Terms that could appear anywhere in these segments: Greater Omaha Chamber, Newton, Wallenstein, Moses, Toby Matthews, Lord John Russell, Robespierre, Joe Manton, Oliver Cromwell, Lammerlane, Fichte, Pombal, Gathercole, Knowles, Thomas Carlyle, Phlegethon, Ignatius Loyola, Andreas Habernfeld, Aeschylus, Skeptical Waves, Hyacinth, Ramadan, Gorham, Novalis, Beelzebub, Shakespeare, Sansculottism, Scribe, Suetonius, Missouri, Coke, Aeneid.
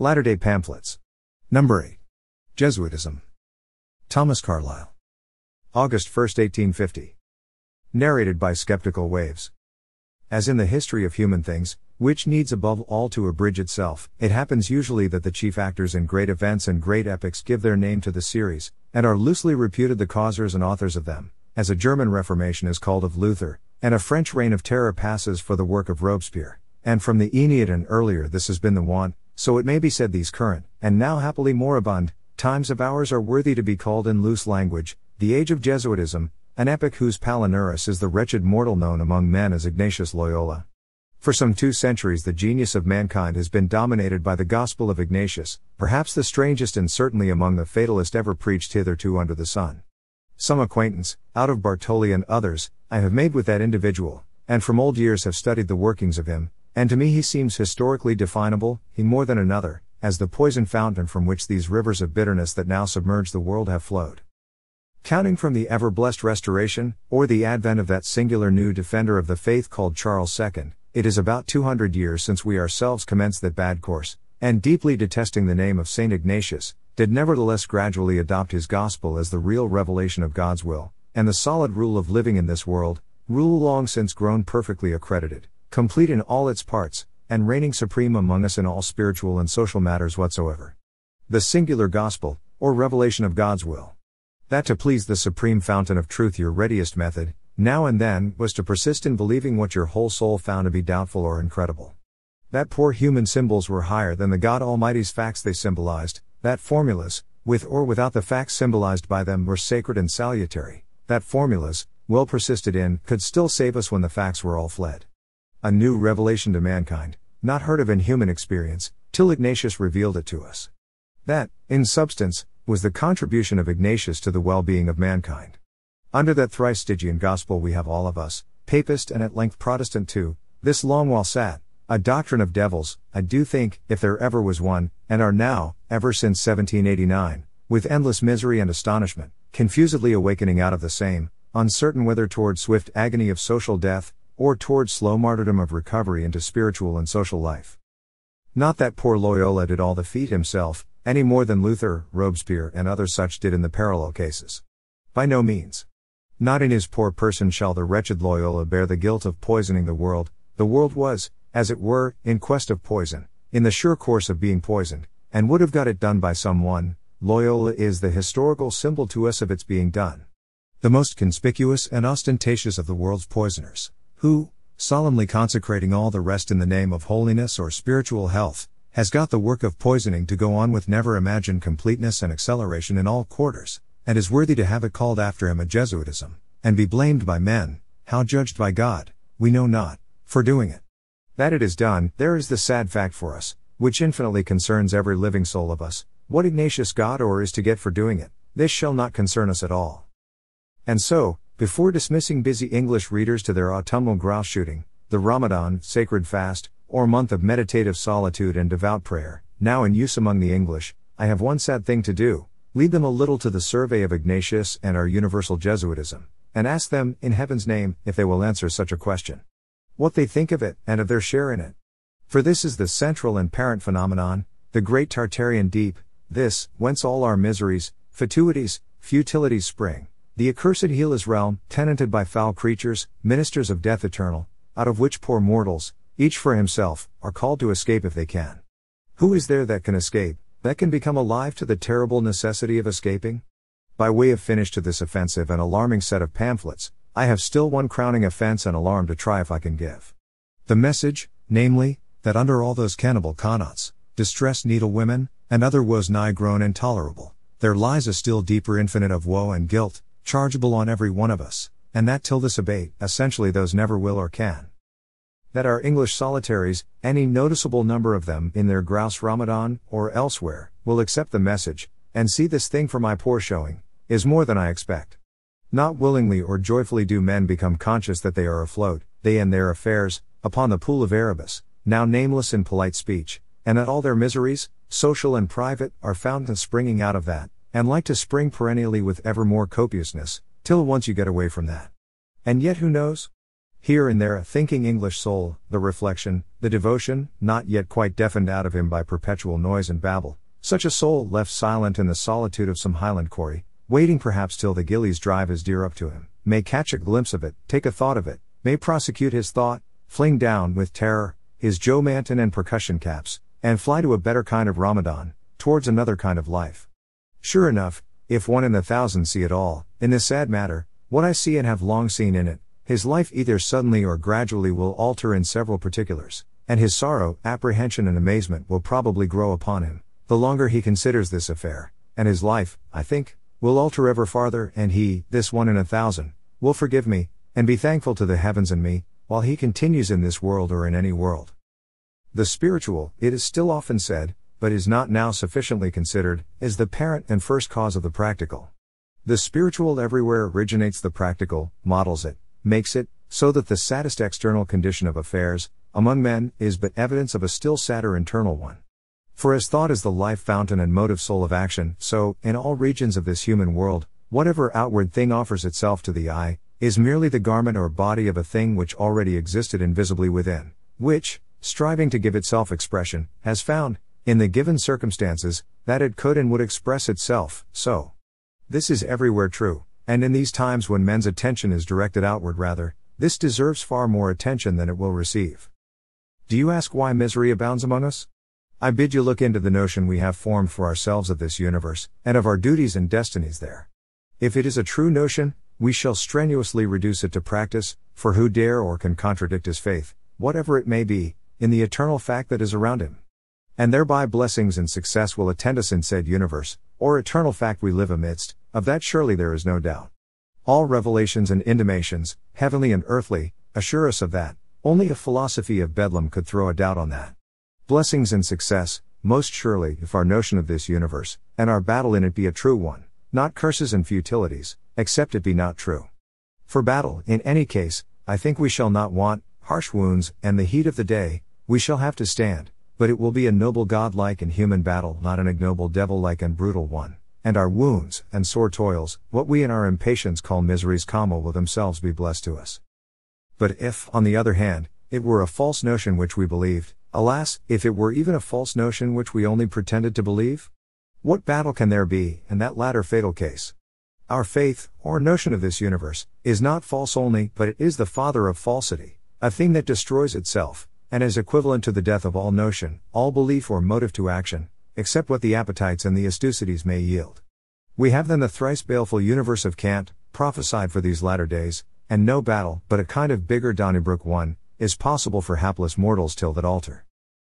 Latter-day Pamphlets. Number 8. Jesuitism. Thomas Carlyle. August 1, 1850. Narrated by Skeptical Waves. As in the history of human things, which needs above all to abridge itself, it happens usually that the chief actors in great events and great epics give their name to the series, and are loosely reputed the causers and authors of them, as a German Reformation is called of Luther, and a French Reign of Terror passes for the work of Robespierre, and from the Aeneid and earlier this has been the wont, so it may be said these current, and now happily moribund, times of ours are worthy to be called in loose language, the age of Jesuitism, an epoch whose Palinurus is the wretched mortal known among men as Ignatius Loyola. For some 2 centuries the genius of mankind has been dominated by the gospel of Ignatius, perhaps the strangest and certainly among the fatalist ever preached hitherto under the sun. Some acquaintance, out of Bartoli and others, I have made with that individual, and from old years have studied the workings of him, and to me he seems historically definable, he more than another, as the poison fountain from which these rivers of bitterness that now submerge the world have flowed. Counting from the ever-blessed Restoration, or the advent of that singular new defender of the faith called Charles II, it is about 200 years since we ourselves commenced that bad course, and deeply detesting the name of St. Ignatius, did nevertheless gradually adopt his gospel as the real revelation of God's will, and the solid rule of living in this world, rule long since grown perfectly accredited, complete in all its parts, and reigning supreme among us in all spiritual and social matters whatsoever. The singular gospel, or revelation of God's will. That to please the supreme fountain of truth your readiest method, now and then, was to persist in believing what your whole soul found to be doubtful or incredible. That poor human symbols were higher than the God Almighty's facts they symbolized, that formulas, with or without the facts symbolized by them were sacred and salutary, that formulas, well persisted in, could still save us when the facts were all fled. A new revelation to mankind, not heard of in human experience, till Ignatius revealed it to us. That, in substance, was the contribution of Ignatius to the well-being of mankind. Under that thrice Stygian gospel we have all of us, Papist and at length Protestant too, this long while sat, a doctrine of devils, I do think, if there ever was one, and are now, ever since 1789, with endless misery and astonishment, confusedly awakening out of the same, uncertain whether toward swift agony of social death, or toward slow martyrdom of recovery into spiritual and social life. Not that poor Loyola did all the feat himself, any more than Luther, Robespierre and others such did in the parallel cases. By no means. Not in his poor person shall the wretched Loyola bear the guilt of poisoning the world was, as it were, in quest of poison, in the sure course of being poisoned, and would have got it done by someone, Loyola is the historical symbol to us of its being done. The most conspicuous and ostentatious of the world's poisoners, who, solemnly consecrating all the rest in the name of holiness or spiritual health, has got the work of poisoning to go on with never imagined completeness and acceleration in all quarters, and is worthy to have it called after him a Jesuitism, and be blamed by men, how judged by God, we know not, for doing it. That it is done, there is the sad fact for us, which infinitely concerns every living soul of us, what Ignatius got or is to get for doing it, this shall not concern us at all. And so, before dismissing busy English readers to their autumnal grouse shooting, the Ramadan, sacred fast, or month of meditative solitude and devout prayer, now in use among the English, I have one sad thing to do, lead them a little to the survey of Ignatius and our universal Jesuitism, and ask them, in heaven's name, if they will answer such a question. What they think of it, and of their share in it. For this is the central and parent phenomenon, the great Tartarian deep, this, whence all our miseries, fatuities, futilities spring, the accursed Hellas realm, tenanted by foul creatures, ministers of death eternal, out of which poor mortals, each for himself, are called to escape if they can. Who is there that can escape, that can become alive to the terrible necessity of escaping? By way of finish to this offensive and alarming set of pamphlets, I have still one crowning offense and alarm to try if I can give. The message, namely, that under all those cannibal connots, distressed needle women, and other woes nigh grown intolerable, there lies a still deeper infinite of woe and guilt, chargeable on every one of us, and that till this abate, essentially those never will or can. That our English solitaries, any noticeable number of them in their grouse Ramadan, or elsewhere, will accept the message, and see this thing for my poor showing, is more than I expect. Not willingly or joyfully do men become conscious that they are afloat, they and their affairs, upon the pool of Erebus, now nameless in polite speech, and that all their miseries, social and private, are fountain springing out of that, and like to spring perennially with ever more copiousness, till once you get away from that. And yet who knows? Here and there a thinking English soul, the reflection, the devotion, not yet quite deafened out of him by perpetual noise and babble, such a soul left silent in the solitude of some highland quarry, waiting perhaps till the gillies drive his deer up to him, may catch a glimpse of it, take a thought of it, may prosecute his thought, fling down, with terror, his Joe Manton and percussion caps, and fly to a better kind of Ramadan, towards another kind of life. Sure enough, if one in the thousand see it all, in this sad matter, what I see and have long seen in it, his life either suddenly or gradually will alter in several particulars, and his sorrow, apprehension and amazement will probably grow upon him, the longer he considers this affair, and his life, I think, will alter ever farther, and he, this one in a thousand, will forgive me, and be thankful to the heavens and me, while he continues in this world or in any world. The spiritual, it is still often said, but is not now sufficiently considered, is the parent and first cause of the practical. The spiritual everywhere originates the practical, models it, makes it, so that the saddest external condition of affairs, among men, is but evidence of a still sadder internal one. For as thought is the life fountain and motive soul of action, so, in all regions of this human world, whatever outward thing offers itself to the eye, is merely the garment or body of a thing which already existed invisibly within, which, striving to give itself expression, has found, in the given circumstances, that it could and would express itself, so. This is everywhere true. And in these times when men's attention is directed outward rather, this deserves far more attention than it will receive. Do you ask why misery abounds among us? I bid you look into the notion we have formed for ourselves of this universe, and of our duties and destinies there. If it is a true notion, we shall strenuously reduce it to practice, for who dare or can contradict his faith, whatever it may be, in the eternal fact that is around him? And thereby blessings and success will attend us in said universe, or eternal fact we live amidst, of that surely there is no doubt. All revelations and intimations, heavenly and earthly, assure us of that. Only a philosophy of Bedlam could throw a doubt on that. Blessings and success, most surely, if our notion of this universe, and our battle in it be a true one, not curses and futilities, except it be not true. For battle, in any case, I think we shall not want, harsh wounds, and the heat of the day, we shall have to stand, but it will be a noble godlike and human battle, not an ignoble devil-like and brutal one. And our wounds, and sore toils, what we in our impatience call miseries, will themselves be blessed to us. But if, on the other hand, it were a false notion which we believed, alas, if it were even a false notion which we only pretended to believe? What battle can there be, in that latter fatal case? Our faith, or notion of this universe, is not false only, but it is the father of falsity, a thing that destroys itself, and is equivalent to the death of all notion, all belief or motive to action, except what the appetites and the astucities may yield. We have then the thrice baleful universe of Kant, prophesied for these latter days, and no battle, but a kind of bigger Donnybrook one, is possible for hapless mortals till that altar.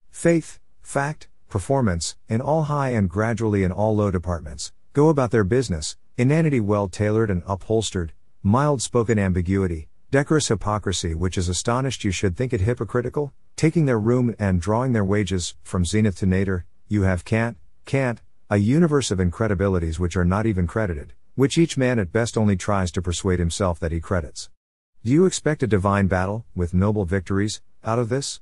Faith, fact, performance, in all high and gradually in all low departments, go about their business, inanity well tailored and upholstered, mild-spoken ambiguity, decorous hypocrisy which is astonished you should think it hypocritical, taking their room and drawing their wages, from zenith to nadir. You have Kant, a universe of incredibilities which are not even credited, which each man at best only tries to persuade himself that he credits. Do you expect a divine battle, with noble victories, out of this?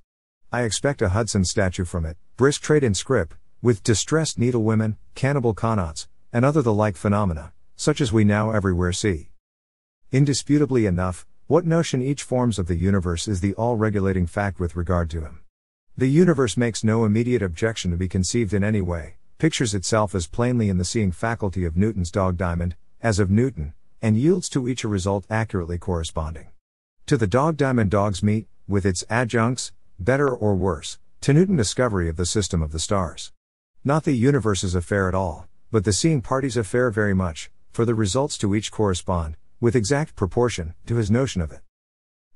I expect a Hudson statue from it, brisk trade in scrip, with distressed needlewomen, cannibal connots, and other the like phenomena, such as we now everywhere see. Indisputably enough, what notion each forms of the universe is the all-regulating fact with regard to him. The universe makes no immediate objection to be conceived in any way, pictures itself as plainly in the seeing faculty of Newton's dog diamond, as of Newton, and yields to each a result accurately corresponding. To the dog diamond dogs meet, with its adjuncts, better or worse, to Newton's discovery of the system of the stars. Not the universe's affair at all, but the seeing party's affair very much, for the results to each correspond, with exact proportion, to his notion of it.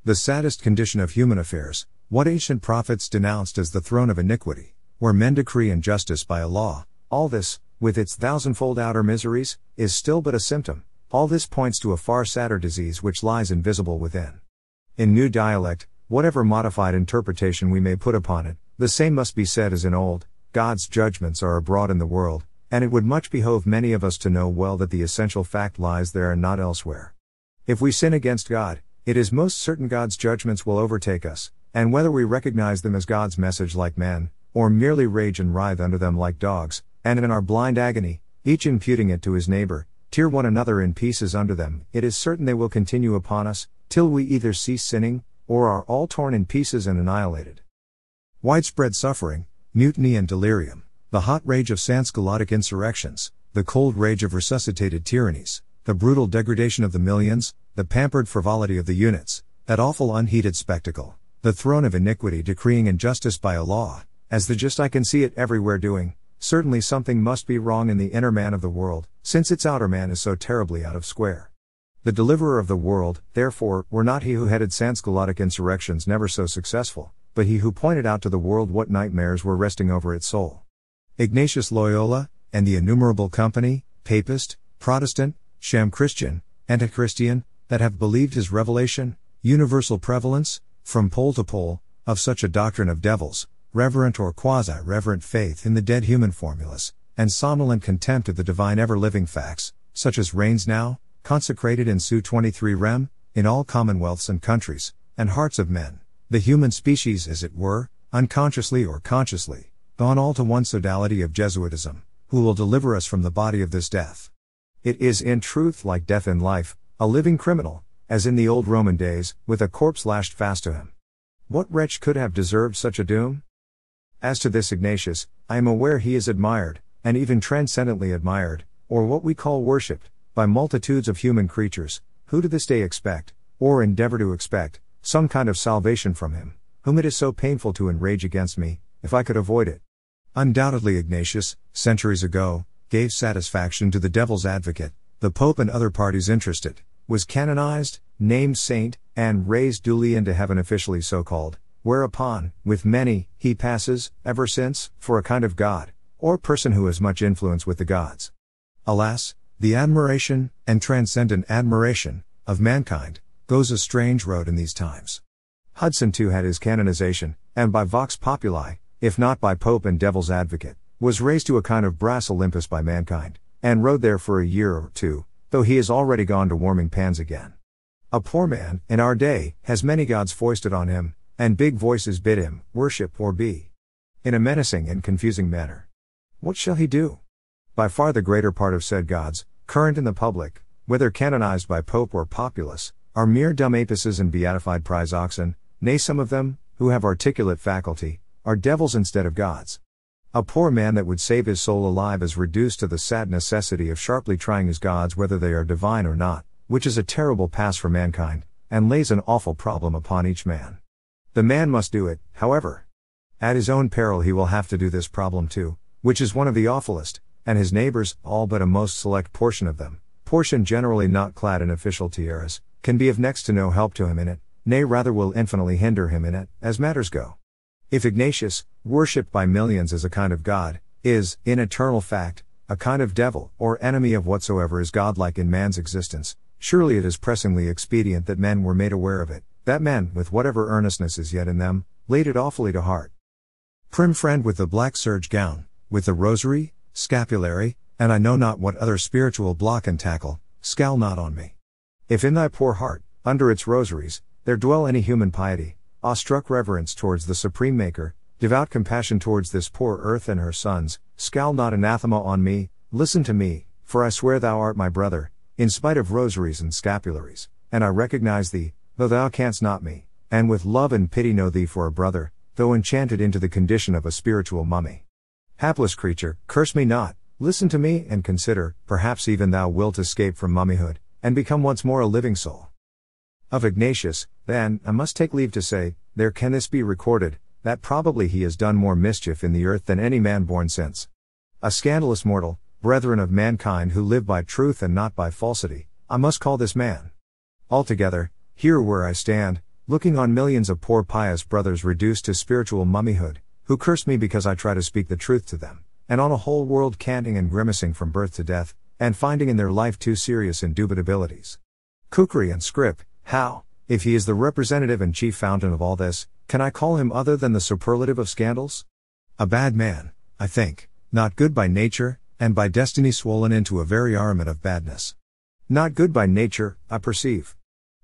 The saddest condition of human affairs, what ancient prophets denounced as the throne of iniquity, where men decree injustice by a law, all this, with its thousandfold outer miseries, is still but a symptom, all this points to a far sadder disease which lies invisible within. In new dialect, whatever modified interpretation we may put upon it, the same must be said as in old, God's judgments are abroad in the world, and it would much behove many of us to know well that the essential fact lies there and not elsewhere. If we sin against God, it is most certain God's judgments will overtake us, and whether we recognize them as God's message like men, or merely rage and writhe under them like dogs, and in our blind agony, each imputing it to his neighbor, tear one another in pieces under them, it is certain they will continue upon us, till we either cease sinning, or are all torn in pieces and annihilated. Widespread suffering, mutiny and delirium, the hot rage of Sansculottic insurrections, the cold rage of resuscitated tyrannies, the brutal degradation of the millions, the pampered frivolity of the units, that awful unheeded spectacle, the throne of iniquity decreeing injustice by a law, as the just I can see it everywhere doing, certainly something must be wrong in the inner man of the world, since its outer man is so terribly out of square. The deliverer of the world, therefore, were not he who headed Sansculottic insurrections never so successful, but he who pointed out to the world what nightmares were resting over its soul. Ignatius Loyola, and the innumerable company, Papist, Protestant, sham Christian, anti-Christian, that have believed his revelation, universal prevalence, from pole to pole, of such a doctrine of devils, reverent or quasi-reverent faith in the dead human formulas, and somnolent contempt of the divine ever-living facts, such as reigns now, consecrated in Sue 23 Rem, in all commonwealths and countries, and hearts of men, the human species as it were, unconsciously or consciously, gone all to one sodality of Jesuitism, who will deliver us from the body of this death. It is in truth like death in life, a living criminal, as in the old Roman days, with a corpse lashed fast to him. What wretch could have deserved such a doom? As to this Ignatius, I am aware he is admired, and even transcendently admired, or what we call worshipped, by multitudes of human creatures, who to this day expect, or endeavor to expect, some kind of salvation from him, whom it is so painful to enrage against me, if I could avoid it. Undoubtedly Ignatius, centuries ago, gave satisfaction to the devil's advocate, the Pope and other parties interested, was canonized, named saint, and raised duly into heaven officially so called, whereupon, with many, he passes, ever since, for a kind of god, or person who has much influence with the gods. Alas, the admiration, and transcendent admiration, of mankind, goes a strange road in these times. Hudson too had his canonization, and by vox populi, if not by Pope and devil's advocate, was raised to a kind of brass Olympus by mankind, and rode there for a year or two, though he is already gone to warming pans again. A poor man, in our day, has many gods foisted on him, and big voices bid him, worship or be. In a menacing and confusing manner. What shall he do? By far the greater part of said gods, current in the public, whether canonized by Pope or populace, are mere dumb apices and beatified prize oxen, nay some of them, who have articulate faculty, are devils instead of gods. A poor man that would save his soul alive is reduced to the sad necessity of sharply trying his gods whether they are divine or not, which is a terrible pass for mankind, and lays an awful problem upon each man. The man must do it, however. At his own peril he will have to do this problem too, which is one of the awfulest, and his neighbors, all but a most select portion of them, portion generally not clad in official tiaras, can be of next to no help to him in it, nay rather will infinitely hinder him in it, as matters go. If Ignatius, worshipped by millions as a kind of god, is, in eternal fact, a kind of devil or enemy of whatsoever is godlike in man's existence, surely it is pressingly expedient that men were made aware of it, that men, with whatever earnestness is yet in them, laid it awfully to heart. Prim friend with the black serge gown, with the rosary, scapulary, and I know not what other spiritual block and tackle, scowl not on me. If in thy poor heart, under its rosaries, there dwell any human piety, awestruck reverence towards the Supreme Maker, devout compassion towards this poor earth and her sons, scowl not anathema on me, listen to me, for I swear thou art my brother, in spite of rosaries and scapularies, and I recognize thee, though thou canst not me, and with love and pity know thee for a brother, though enchanted into the condition of a spiritual mummy. Hapless creature, curse me not, listen to me and consider, perhaps even thou wilt escape from mummyhood, and become once more a living soul. Of Ignatius, then, I must take leave to say, there can this be recorded, that probably he has done more mischief in the earth than any man born since. A scandalous mortal, brethren of mankind who live by truth and not by falsity, I must call this man. Altogether, here where I stand, looking on millions of poor pious brothers reduced to spiritual mummyhood, who curse me because I try to speak the truth to them, and on a whole world canting and grimacing from birth to death, and finding in their life too serious indubitabilities. Kukri and Scrip, how, if he is the representative and chief fountain of all this, can I call him other than the superlative of scandals? A bad man, I think, not good by nature, and by destiny swollen into a very armament of badness. Not good by nature, I perceive.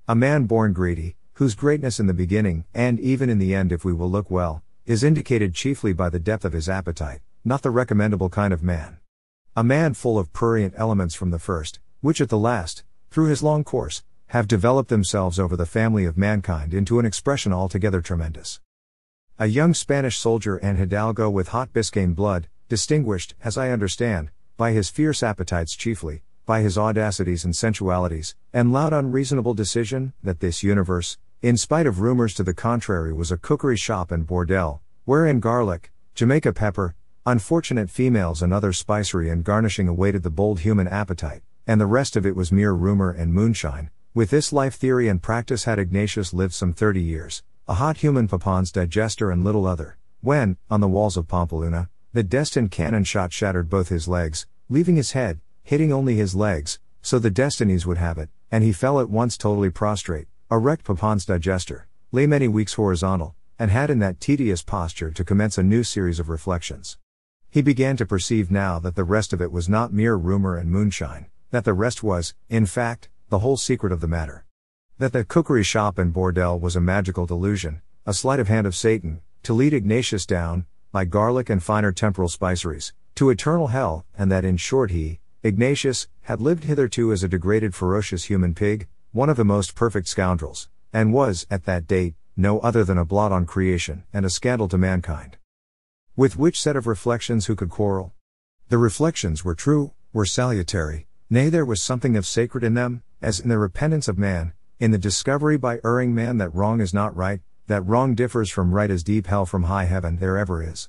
A man born greedy, whose greatness in the beginning, and even in the end if we will look well, is indicated chiefly by the depth of his appetite, not the recommendable kind of man. A man full of prurient elements from the first, which at the last, through his long course, have developed themselves over the family of mankind into an expression altogether tremendous. A young Spanish soldier and Hidalgo with hot Biscayne blood, distinguished, as I understand, by his fierce appetites chiefly, by his audacities and sensualities, and loud unreasonable decision, that this universe, in spite of rumors to the contrary, was a cookery shop and bordel, wherein garlic, Jamaica pepper, unfortunate females and other spicery and garnishing awaited the bold human appetite, and the rest of it was mere rumor and moonshine. With this life theory and practice had Ignatius lived some 30 years, a hot human Papin's digester and little other, when, on the walls of Pampeluna, the destined cannon shot shattered both his legs, leaving his head, hitting only his legs, so the destinies would have it, and he fell at once totally prostrate, a wrecked Papin's digester, lay many weeks horizontal, and had in that tedious posture to commence a new series of reflections. He began to perceive now that the rest of it was not mere rumor and moonshine, that the rest was, in fact, the whole secret of the matter. That the cookery shop and bordel was a magical delusion, a sleight of hand of Satan, to lead Ignatius down, by garlic and finer temporal spiceries, to eternal hell, and that in short he, Ignatius, had lived hitherto as a degraded ferocious human pig, one of the most perfect scoundrels, and was, at that date, no other than a blot on creation, and a scandal to mankind. With which set of reflections who could quarrel? The reflections were true, were salutary, nay, there was something of sacred in them, as in the repentance of man, in the discovery by erring man that wrong is not right, that wrong differs from right as deep hell from high heaven there ever is.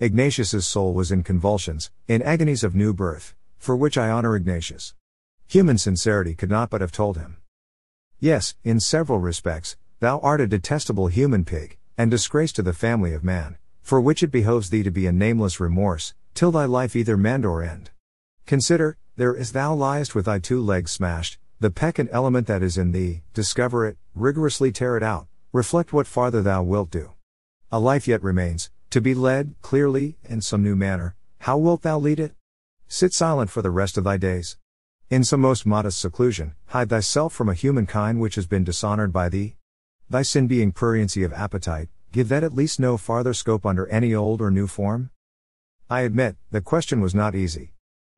Ignatius's soul was in convulsions, in agonies of new birth, for which I honor Ignatius. Human sincerity could not but have told him. Yes, in several respects, thou art a detestable human pig, and disgrace to the family of man, for which it behoves thee to be in nameless remorse, till thy life either mend or end. Consider, there as thou liest with thy two legs smashed, the peccant element that is in thee, discover it, rigorously tear it out, reflect what farther thou wilt do. A life yet remains, to be led, clearly, in some new manner, how wilt thou lead it? Sit silent for the rest of thy days. In some most modest seclusion, hide thyself from a humankind which has been dishonored by thee. Thy sin being pruriency of appetite, give that at least no farther scope under any old or new form? I admit, the question was not easy.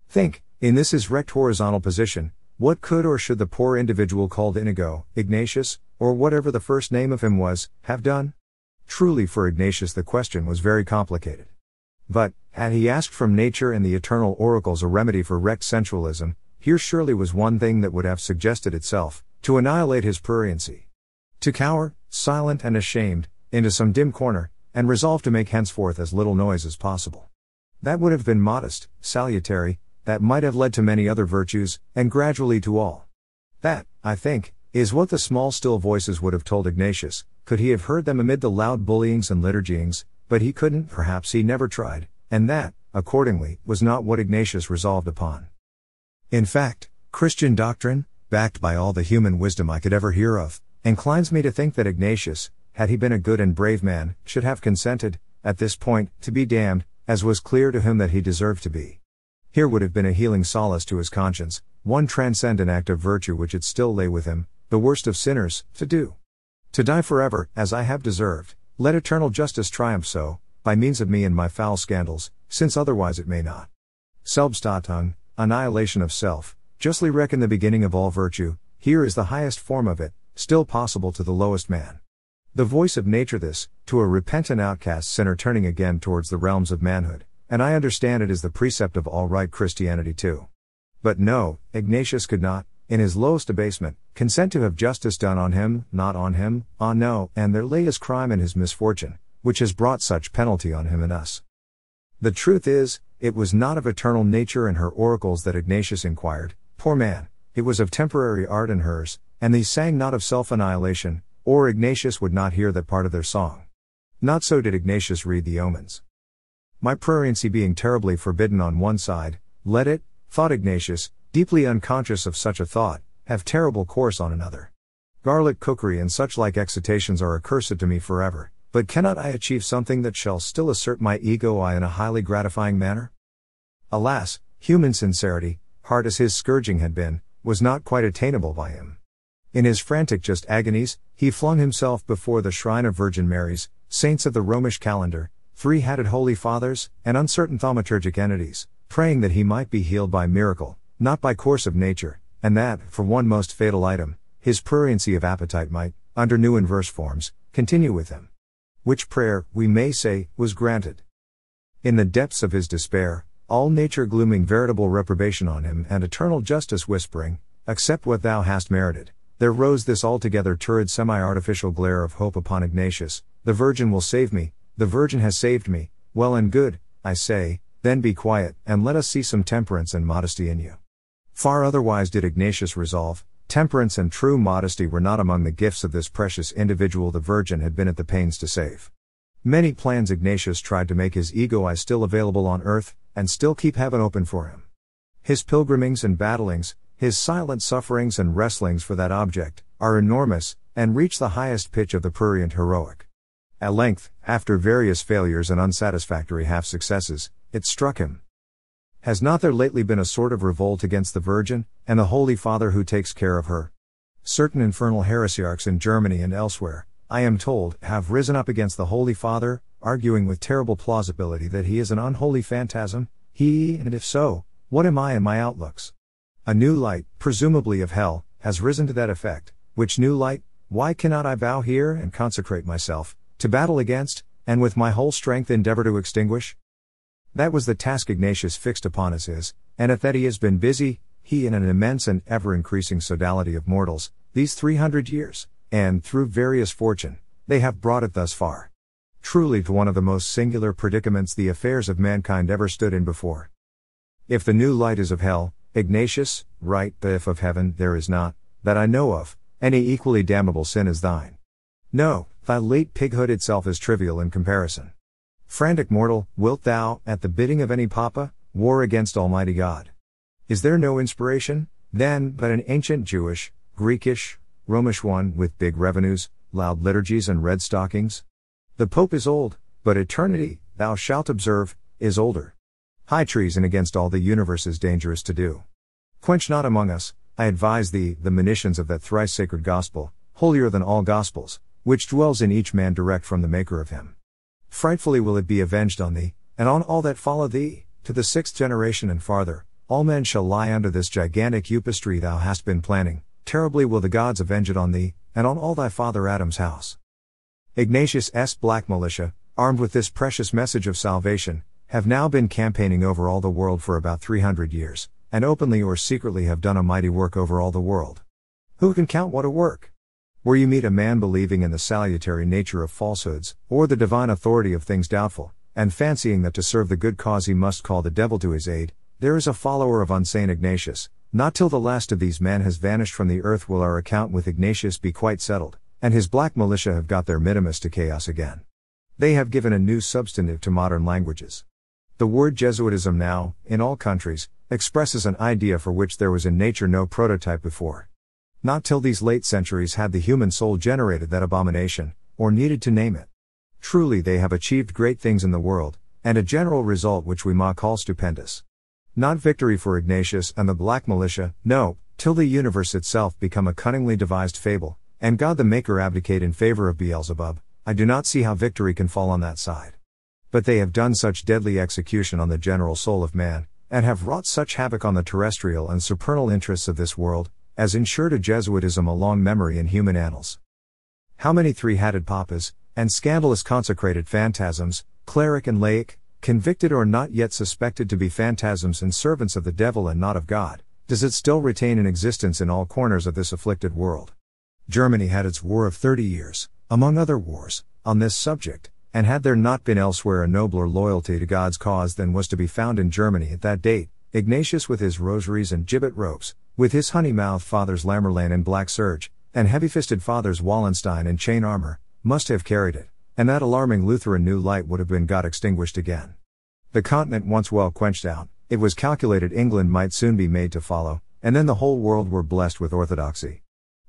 Think, in this his wrecked horizontal position, what could or should the poor individual called Inigo, Ignatius, or whatever the first name of him was, have done? Truly for Ignatius the question was very complicated. But, had he asked from nature and the eternal oracles a remedy for wrecked sensualism, here surely was one thing that would have suggested itself, to annihilate his pruriency. To cower, silent and ashamed, into some dim corner, and resolve to make henceforth as little noise as possible. That would have been modest, salutary, that might have led to many other virtues, and gradually to all. That, I think, is what the small still voices would have told Ignatius, could he have heard them amid the loud bullyings and liturgyings, but he couldn't, perhaps he never tried, and that, accordingly, was not what Ignatius resolved upon. In fact, Christian doctrine, backed by all the human wisdom I could ever hear of, inclines me to think that Ignatius, had he been a good and brave man, should have consented, at this point, to be damned, as was clear to him that he deserved to be. Here would have been a healing solace to his conscience, one transcendent act of virtue which it still lay with him, the worst of sinners, to do. To die forever, as I have deserved, let eternal justice triumph so, by means of me and my foul scandals, since otherwise it may not. Selbstachtung, annihilation of self, justly reckon the beginning of all virtue, here is the highest form of it, still possible to the lowest man. The voice of nature this, to a repentant outcast sinner turning again towards the realms of manhood. And I understand it is the precept of all right Christianity too. But no, Ignatius could not, in his lowest abasement, consent to have justice done on him, not on him, ah no, and there lay his crime and his misfortune, which has brought such penalty on him and us. The truth is, it was not of eternal nature and her oracles that Ignatius inquired, poor man, it was of temporary art and hers, and they sang not of self-annihilation, or Ignatius would not hear that part of their song. Not so did Ignatius read the omens. My pruriency being terribly forbidden on one side, let it, thought Ignatius, deeply unconscious of such a thought, have terrible course on another. Garlic cookery and such like excitations are accursed to me forever, but cannot I achieve something that shall still assert my ego I in a highly gratifying manner? Alas, human sincerity, hard as his scourging had been, was not quite attainable by him. In his frantic just agonies, he flung himself before the shrine of Virgin Marys, saints of the Romish calendar, three-hatted holy fathers, and uncertain thaumaturgic entities, praying that he might be healed by miracle, not by course of nature, and that, for one most fatal item, his pruriency of appetite might, under new and verse forms, continue with him. Which prayer, we may say, was granted. In the depths of his despair, all nature glooming veritable reprobation on him and eternal justice whispering, accept what thou hast merited, there rose this altogether turrid semi-artificial glare of hope upon Ignatius, the Virgin will save me, the Virgin has saved me, well and good, I say, then be quiet, and let us see some temperance and modesty in you. Far otherwise did Ignatius resolve. Temperance and true modesty were not among the gifts of this precious individual the Virgin had been at the pains to save. Many plans Ignatius tried to make his ego I still available on earth, and still keep heaven open for him. His pilgrimings and battlings, his silent sufferings and wrestlings for that object, are enormous, and reach the highest pitch of the prurient heroic. At length, after various failures and unsatisfactory half-successes, it struck him. Has not there lately been a sort of revolt against the Virgin, and the Holy Father who takes care of her? Certain infernal heresiarchs in Germany and elsewhere, I am told, have risen up against the Holy Father, arguing with terrible plausibility that he is an unholy phantasm, he, and if so, what am I in my outlooks? A new light, presumably of hell, has risen to that effect, which new light, why cannot I vow here and consecrate myself, to battle against, and with my whole strength endeavor to extinguish? That was the task Ignatius fixed upon as his, and at that he has been busy, he and an immense and ever-increasing sodality of mortals, these 300 years, and, through various fortune, they have brought it thus far. Truly to one of the most singular predicaments the affairs of mankind ever stood in before. If the new light is of hell, Ignatius, right, but if of heaven there is not, that I know of, any equally damnable sin is thine. No, thy late pighood itself is trivial in comparison. Frantic mortal, wilt thou, at the bidding of any papa, war against Almighty God? Is there no inspiration, then, but an ancient Jewish, Greekish, Romish one, with big revenues, loud liturgies and red stockings? The Pope is old, but eternity, thou shalt observe, is older. High treason against all the universe is dangerous to do. Quench not among us, I advise thee, the monitions of that thrice sacred gospel, holier than all gospels, which dwells in each man direct from the maker of him. Frightfully will it be avenged on thee, and on all that follow thee, to the 6th generation and farther, all men shall lie under this gigantic upistry thou hast been planning, terribly will the gods avenge it on thee, and on all thy father Adam's house. Ignatius' black militia, armed with this precious message of salvation, have now been campaigning over all the world for about 300 years, and openly or secretly have done a mighty work over all the world. Who can count what a work? Where you meet a man believing in the salutary nature of falsehoods, or the divine authority of things doubtful, and fancying that to serve the good cause he must call the devil to his aid, there is a follower of unsane Ignatius. Not till the last of these men has vanished from the earth will our account with Ignatius be quite settled, and his black militia have got their minimus to chaos again. They have given a new substantive to modern languages. The word Jesuitism now, in all countries, expresses an idea for which there was in nature no prototype before. Not till these late centuries had the human soul generated that abomination, or needed to name it. Truly they have achieved great things in the world, and a general result which we may call stupendous. Not victory for Ignatius and the black militia, no, till the universe itself become a cunningly devised fable, and God the Maker abdicate in favor of Beelzebub, I do not see how victory can fall on that side. But they have done such deadly execution on the general soul of man, and have wrought such havoc on the terrestrial and supernal interests of this world, as ensured to Jesuitism a long memory in human annals. How many three-hatted papas, and scandalous consecrated phantasms, cleric and laic, convicted or not yet suspected to be phantasms and servants of the devil and not of God, does it still retain an existence in all corners of this afflicted world? Germany had its war of 30 years, among other wars, on this subject, and had there not been elsewhere a nobler loyalty to God's cause than was to be found in Germany at that date, Ignatius with his rosaries and gibbet ropes, with his honey-mouthed fathers Lammerlane in black serge, and heavy-fisted fathers Wallenstein in chain armor, must have carried it, and that alarming Lutheran new light would have been got extinguished again. The continent once well quenched out, it was calculated England might soon be made to follow, and then the whole world were blessed with orthodoxy.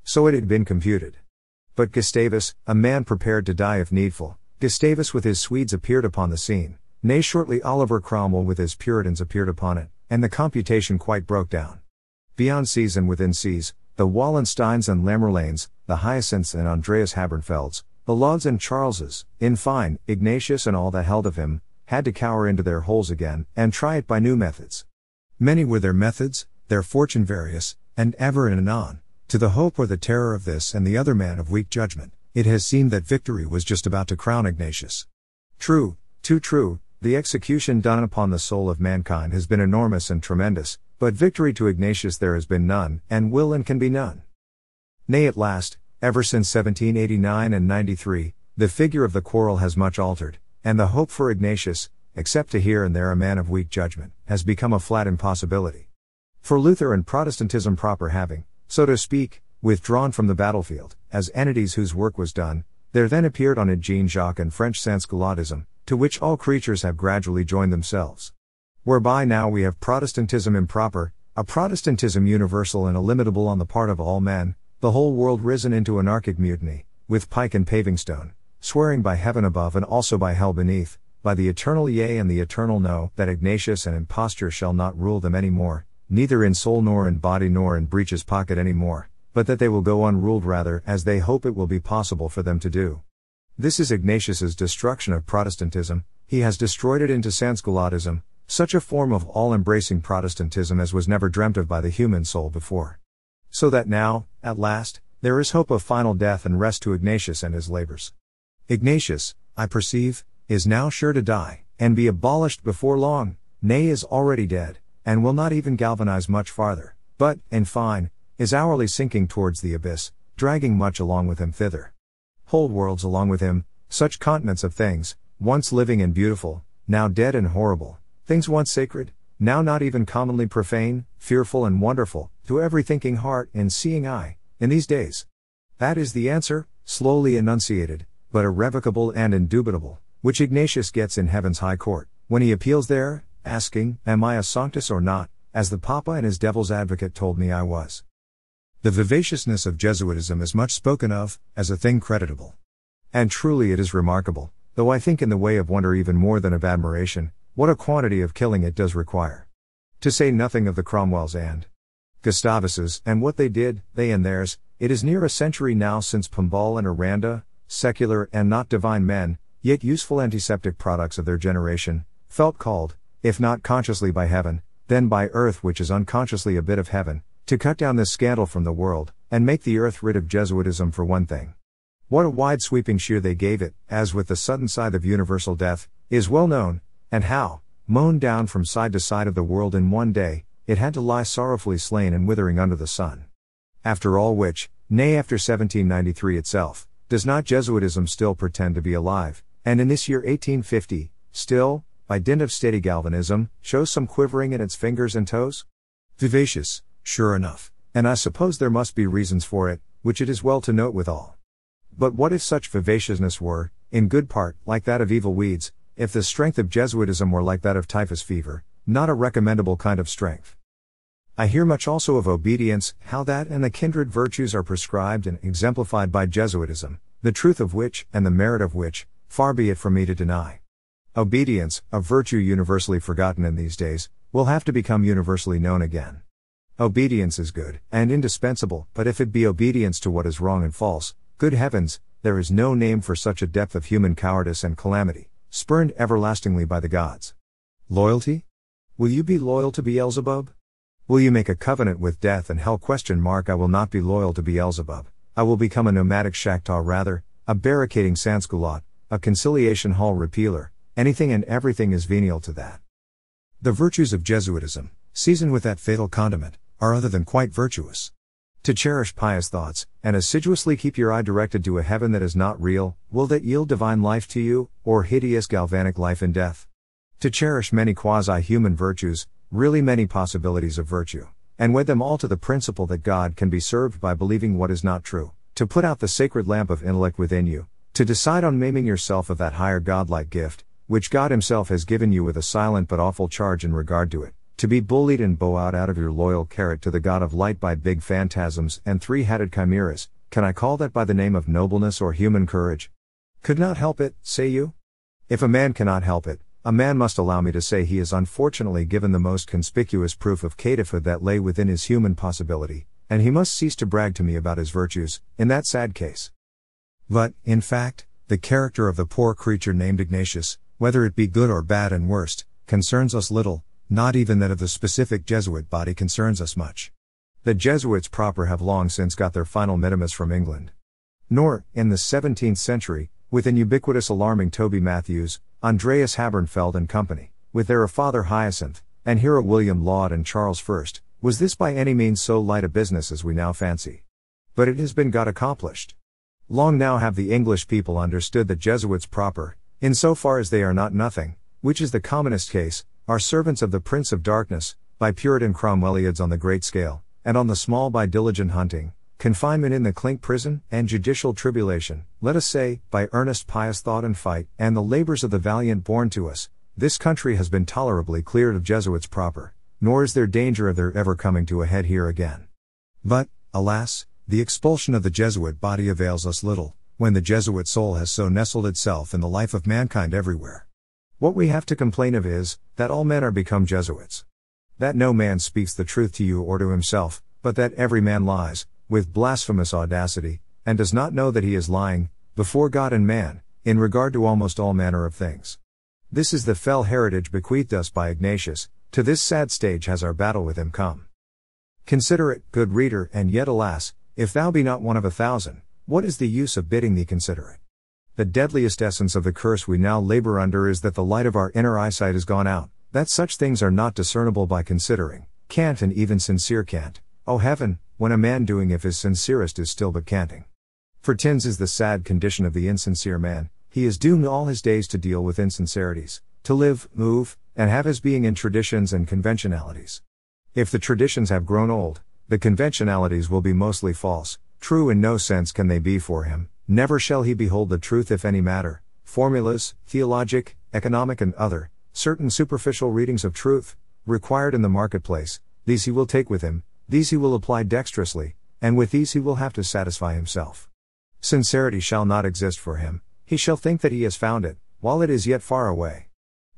So it had been computed. But Gustavus, a man prepared to die if needful, Gustavus with his Swedes appeared upon the scene, nay shortly Oliver Cromwell with his Puritans appeared upon it, and the computation quite broke down. Beyond seas and within seas, the Wallensteins and Lammerlanes, the Hyacinths and Andreas Habernfelds, the Lauds and Charleses, in fine, Ignatius and all that held of him, had to cower into their holes again, and try it by new methods. Many were their methods, their fortune various, and ever and anon, To the hope or the terror of this and the other man of weak judgment, it has seemed that victory was just about to crown Ignatius. True, too true, the execution done upon the soul of mankind has been enormous and tremendous, but victory to Ignatius there has been none, and will and can be none. Nay, at last, ever since 1789 and 93, the figure of the quarrel has much altered, and the hope for Ignatius, except to here and there a man of weak judgment, has become a flat impossibility. For Luther and Protestantism proper having, so to speak, withdrawn from the battlefield, as entities whose work was done, there then appeared on it Jean-Jacques and French Sans-Culottism, to which all creatures have gradually joined themselves. Whereby now we have Protestantism improper, a Protestantism universal and illimitable on the part of all men, the whole world risen into anarchic mutiny, with pike and paving stone, swearing by heaven above and also by hell beneath, by the eternal yea and the eternal no, that Ignatius and imposture shall not rule them any more, neither in soul nor in body nor in breeches pocket any more, but that they will go unruled rather as they hope it will be possible for them to do. This is Ignatius's destruction of Protestantism. He has destroyed it into Sans-Culottism, such a form of all-embracing Protestantism as was never dreamt of by the human soul before. So that now, at last, there is hope of final death and rest to Ignatius and his labors. Ignatius, I perceive, is now sure to die, and be abolished before long, nay is already dead, and will not even galvanize much farther, but, in fine, is hourly sinking towards the abyss, dragging much along with him thither. Whole worlds along with him, such continents of things, once living and beautiful, now dead and horrible, things once sacred, now not even commonly profane, fearful and wonderful, to every thinking heart and seeing eye, in these days. That is the answer, slowly enunciated, but irrevocable and indubitable, which Ignatius gets in heaven's high court, when he appeals there, asking, am I a Sanctus or not, as the Papa and his devil's advocate told me I was. The vivaciousness of Jesuitism is much spoken of, as a thing creditable. And truly it is remarkable, though I think in the way of wonder even more than of admiration, what a quantity of killing it does require. To say nothing of the Cromwells and Gustavuses and what they did, they and theirs, it is near a century now since Pombal and Aranda, secular and not divine men, yet useful antiseptic products of their generation, felt called, if not consciously by heaven, then by earth which is unconsciously a bit of heaven, to cut down this scandal from the world, and make the earth rid of Jesuitism for one thing. What a wide sweeping sheer they gave it, as with the sudden scythe of universal death, is well known, and how, mown down from side to side of the world in one day, it had to lie sorrowfully slain and withering under the sun. After all which, nay after 1793 itself, does not Jesuitism still pretend to be alive, and in this year 1850, still, by dint of steady galvanism, shows some quivering in its fingers and toes? Vivacious, sure enough, and I suppose there must be reasons for it, which it is well to note withal. But what if such vivaciousness were, in good part, like that of evil weeds, if the strength of Jesuitism were like that of typhus fever, not a recommendable kind of strength? I hear much also of obedience, how that and the kindred virtues are prescribed and exemplified by Jesuitism, the truth of which, and the merit of which, far be it from me to deny. Obedience, a virtue universally forgotten in these days, will have to become universally known again. Obedience is good, and indispensable, but if it be obedience to what is wrong and false, good heavens, there is no name for such a depth of human cowardice and calamity, spurned everlastingly by the gods. Loyalty? Will you be loyal to Beelzebub? Will you make a covenant with death and hell? I will not be loyal to Beelzebub, I will become a nomadic Shakta rather, a barricading Sansculot, a conciliation hall repealer. Anything and everything is venial to that. The virtues of Jesuitism, seasoned with that fatal condiment, are other than quite virtuous. To cherish pious thoughts, and assiduously keep your eye directed to a heaven that is not real, will that yield divine life to you, or hideous galvanic life in death? To cherish many quasi-human virtues, really many possibilities of virtue, and wed them all to the principle that God can be served by believing what is not true, to put out the sacred lamp of intellect within you, to decide on maiming yourself of that higher godlike gift, which God himself has given you with a silent but awful charge in regard to it, to be bullied and bowed out of your loyal carrot to the God of light by big phantasms and three-hatted chimeras, can I call that by the name of nobleness or human courage? Could not help it, say you? If a man cannot help it, a man must allow me to say he is unfortunately given the most conspicuous proof of caitiffhood that lay within his human possibility, and he must cease to brag to me about his virtues, in that sad case. But, in fact, the character of the poor creature named Ignatius, whether it be good or bad and worst, concerns us little, not even that of the specific Jesuit body concerns us much. The Jesuits proper have long since got their final minimus from England. Nor, in the 17th century, with an ubiquitous alarming Toby Matthews, Andreas Habernfeld and company, with their father Hyacinth, and hero William Laud and Charles I, was this by any means so light a business as we now fancy. But it has been got accomplished. Long now have the English people understood that Jesuits proper, in so far as they are not nothing, which is the commonest case, are servants of the Prince of Darkness, by Puritan Cromwelliads on the great scale, and on the small by diligent hunting, confinement in the clink prison, and judicial tribulation, let us say, by earnest pious thought and fight, and the labours of the valiant born to us, this country has been tolerably cleared of Jesuits proper, nor is there danger of their ever coming to a head here again. But, alas, the expulsion of the Jesuit body avails us little, when the Jesuit soul has so nestled itself in the life of mankind everywhere. What we have to complain of is, that all men are become Jesuits. That no man speaks the truth to you or to himself, but that every man lies, with blasphemous audacity, and does not know that he is lying, before God and man, in regard to almost all manner of things. This is the fell heritage bequeathed us by Ignatius, to this sad stage has our battle with him come. Consider it, good reader, and yet alas, if thou be not one of 1,000, what is the use of bidding thee consider it? The deadliest essence of the curse we now labor under is that the light of our inner eyesight is gone out, that such things are not discernible by considering, cant and even sincere cant, O heaven, when a man doing if his sincerest is still but canting. For tins is the sad condition of the insincere man, he is doomed all his days to deal with insincerities, to live, move, and have his being in traditions and conventionalities. If the traditions have grown old, the conventionalities will be mostly false, true in no sense can they be for him, never shall he behold the truth if any matter, formulas, theologic, economic and other, certain superficial readings of truth, required in the marketplace, these he will take with him, these he will apply dexterously, and with these he will have to satisfy himself. Sincerity shall not exist for him, he shall think that he has found it, while it is yet far away.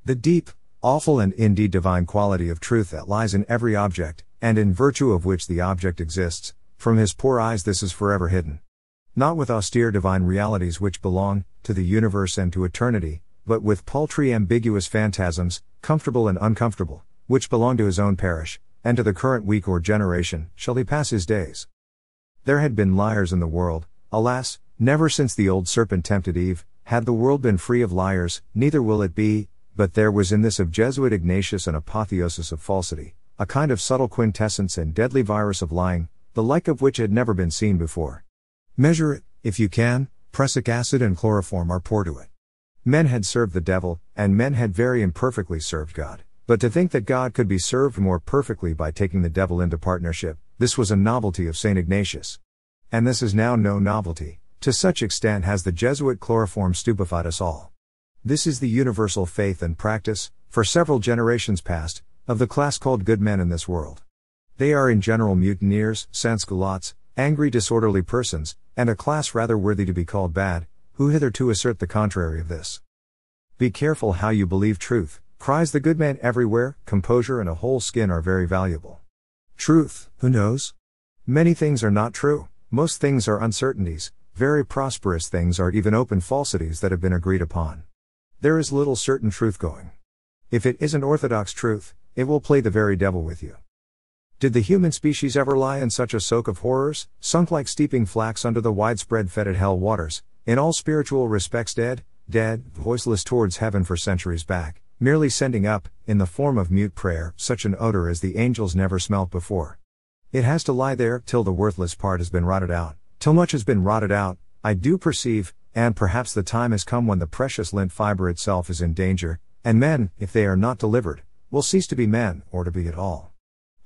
The deep, awful and indeed divine quality of truth that lies in every object, and in virtue of which the object exists, from his poor eyes this is forever hidden. Not with austere divine realities which belong, to the universe and to eternity, but with paltry ambiguous phantasms, comfortable and uncomfortable, which belong to his own parish, and to the current week or generation, shall he pass his days. There had been liars in the world, alas, never since the old serpent tempted Eve, had the world been free of liars, neither will it be, but there was in this of Jesuit Ignatius an apotheosis of falsity, a kind of subtle quintessence and deadly virus of lying, the like of which had never been seen before. Measure it, if you can, prussic acid and chloroform are poor to it. Men had served the devil, and men had very imperfectly served God. But to think that God could be served more perfectly by taking the devil into partnership, this was a novelty of St. Ignatius. And this is now no novelty, to such extent has the Jesuit chloroform stupefied us all. This is the universal faith and practice, for several generations past, of the class called good men in this world. They are in general mutineers, sansculottes, angry disorderly persons, and a class rather worthy to be called bad, who hitherto assert the contrary of this. Be careful how you believe truth, cries the good man everywhere, composure and a whole skin are very valuable. Truth, who knows? Many things are not true, most things are uncertainties, very prosperous things are even open falsities that have been agreed upon. There is little certain truth going. If it isn't orthodox truth, it will play the very devil with you. Did the human species ever lie in such a soak of horrors, sunk like steeping flax under the widespread fetid hell waters, in all spiritual respects dead, dead, voiceless towards heaven for centuries back, merely sending up, in the form of mute prayer, such an odor as the angels never smelt before? It has to lie there, till the worthless part has been rotted out, till much has been rotted out, I do perceive, and perhaps the time has come when the precious lint fibre itself is in danger, and men, if they are not delivered, will cease to be men, or to be at all.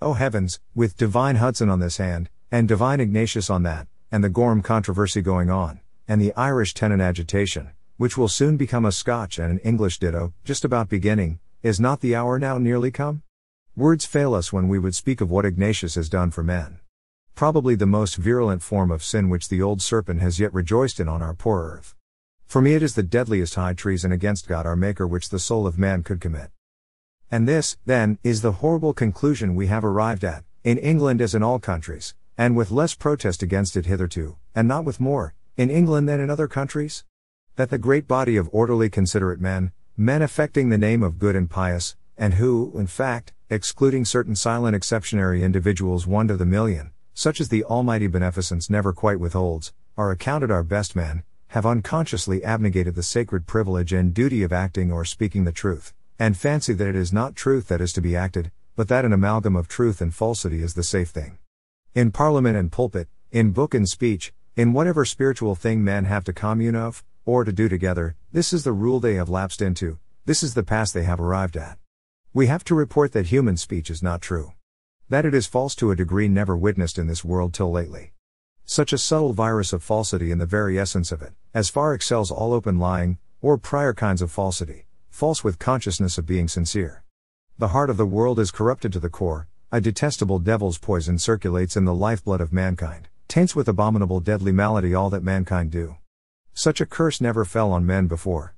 O heavens, with divine Hudson on this hand, and divine Ignatius on that, and the Gorham controversy going on, and the Irish tenant agitation, which will soon become a Scotch and an English ditto, just about beginning, is not the hour now nearly come? Words fail us when we would speak of what Ignatius has done for men. Probably the most virulent form of sin which the old serpent has yet rejoiced in on our poor earth. For me it is the deadliest high treason against God our Maker which the soul of man could commit. And this, then, is the horrible conclusion we have arrived at, in England as in all countries, and with less protest against it hitherto, and not with more, in England than in other countries? That the great body of orderly considerate men, men affecting the name of good and pious, and who, in fact, excluding certain silent exceptionary individuals one to the million, such as the Almighty Beneficence never quite withholds, are accounted our best men, have unconsciously abnegated the sacred privilege and duty of acting or speaking the truth, and fancy that it is not truth that is to be acted, but that an amalgam of truth and falsity is the safe thing. In parliament and pulpit, in book and speech, in whatever spiritual thing men have to commune of, or to do together, this is the rule they have lapsed into, this is the pass they have arrived at. We have to report that human speech is not true. That it is false to a degree never witnessed in this world till lately. Such a subtle virus of falsity in the very essence of it, as far excels all open lying, or prior kinds of falsity, false with consciousness of being sincere. The heart of the world is corrupted to the core, a detestable devil's poison circulates in the lifeblood of mankind, taints with abominable deadly malady all that mankind do. Such a curse never fell on men before.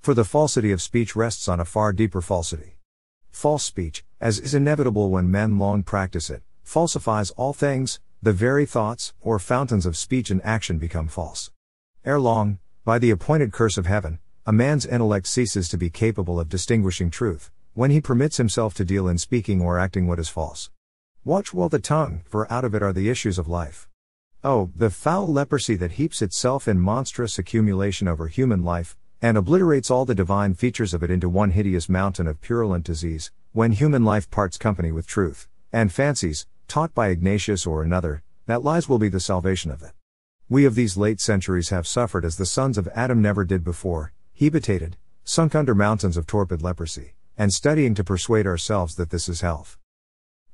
For the falsity of speech rests on a far deeper falsity. False speech, as is inevitable when men long practice it, falsifies all things, the very thoughts, or fountains of speech and action become false. Ere long, by the appointed curse of heaven, a man's intellect ceases to be capable of distinguishing truth, when he permits himself to deal in speaking or acting what is false. Watch well the tongue, for out of it are the issues of life. Oh, the foul leprosy that heaps itself in monstrous accumulation over human life, and obliterates all the divine features of it into one hideous mountain of purulent disease, when human life parts company with truth, and fancies, taught by Ignatius or another, that lies will be the salvation of it. We of these late centuries have suffered as the sons of Adam never did before, hebetated, sunk under mountains of torpid leprosy, and studying to persuade ourselves that this is health.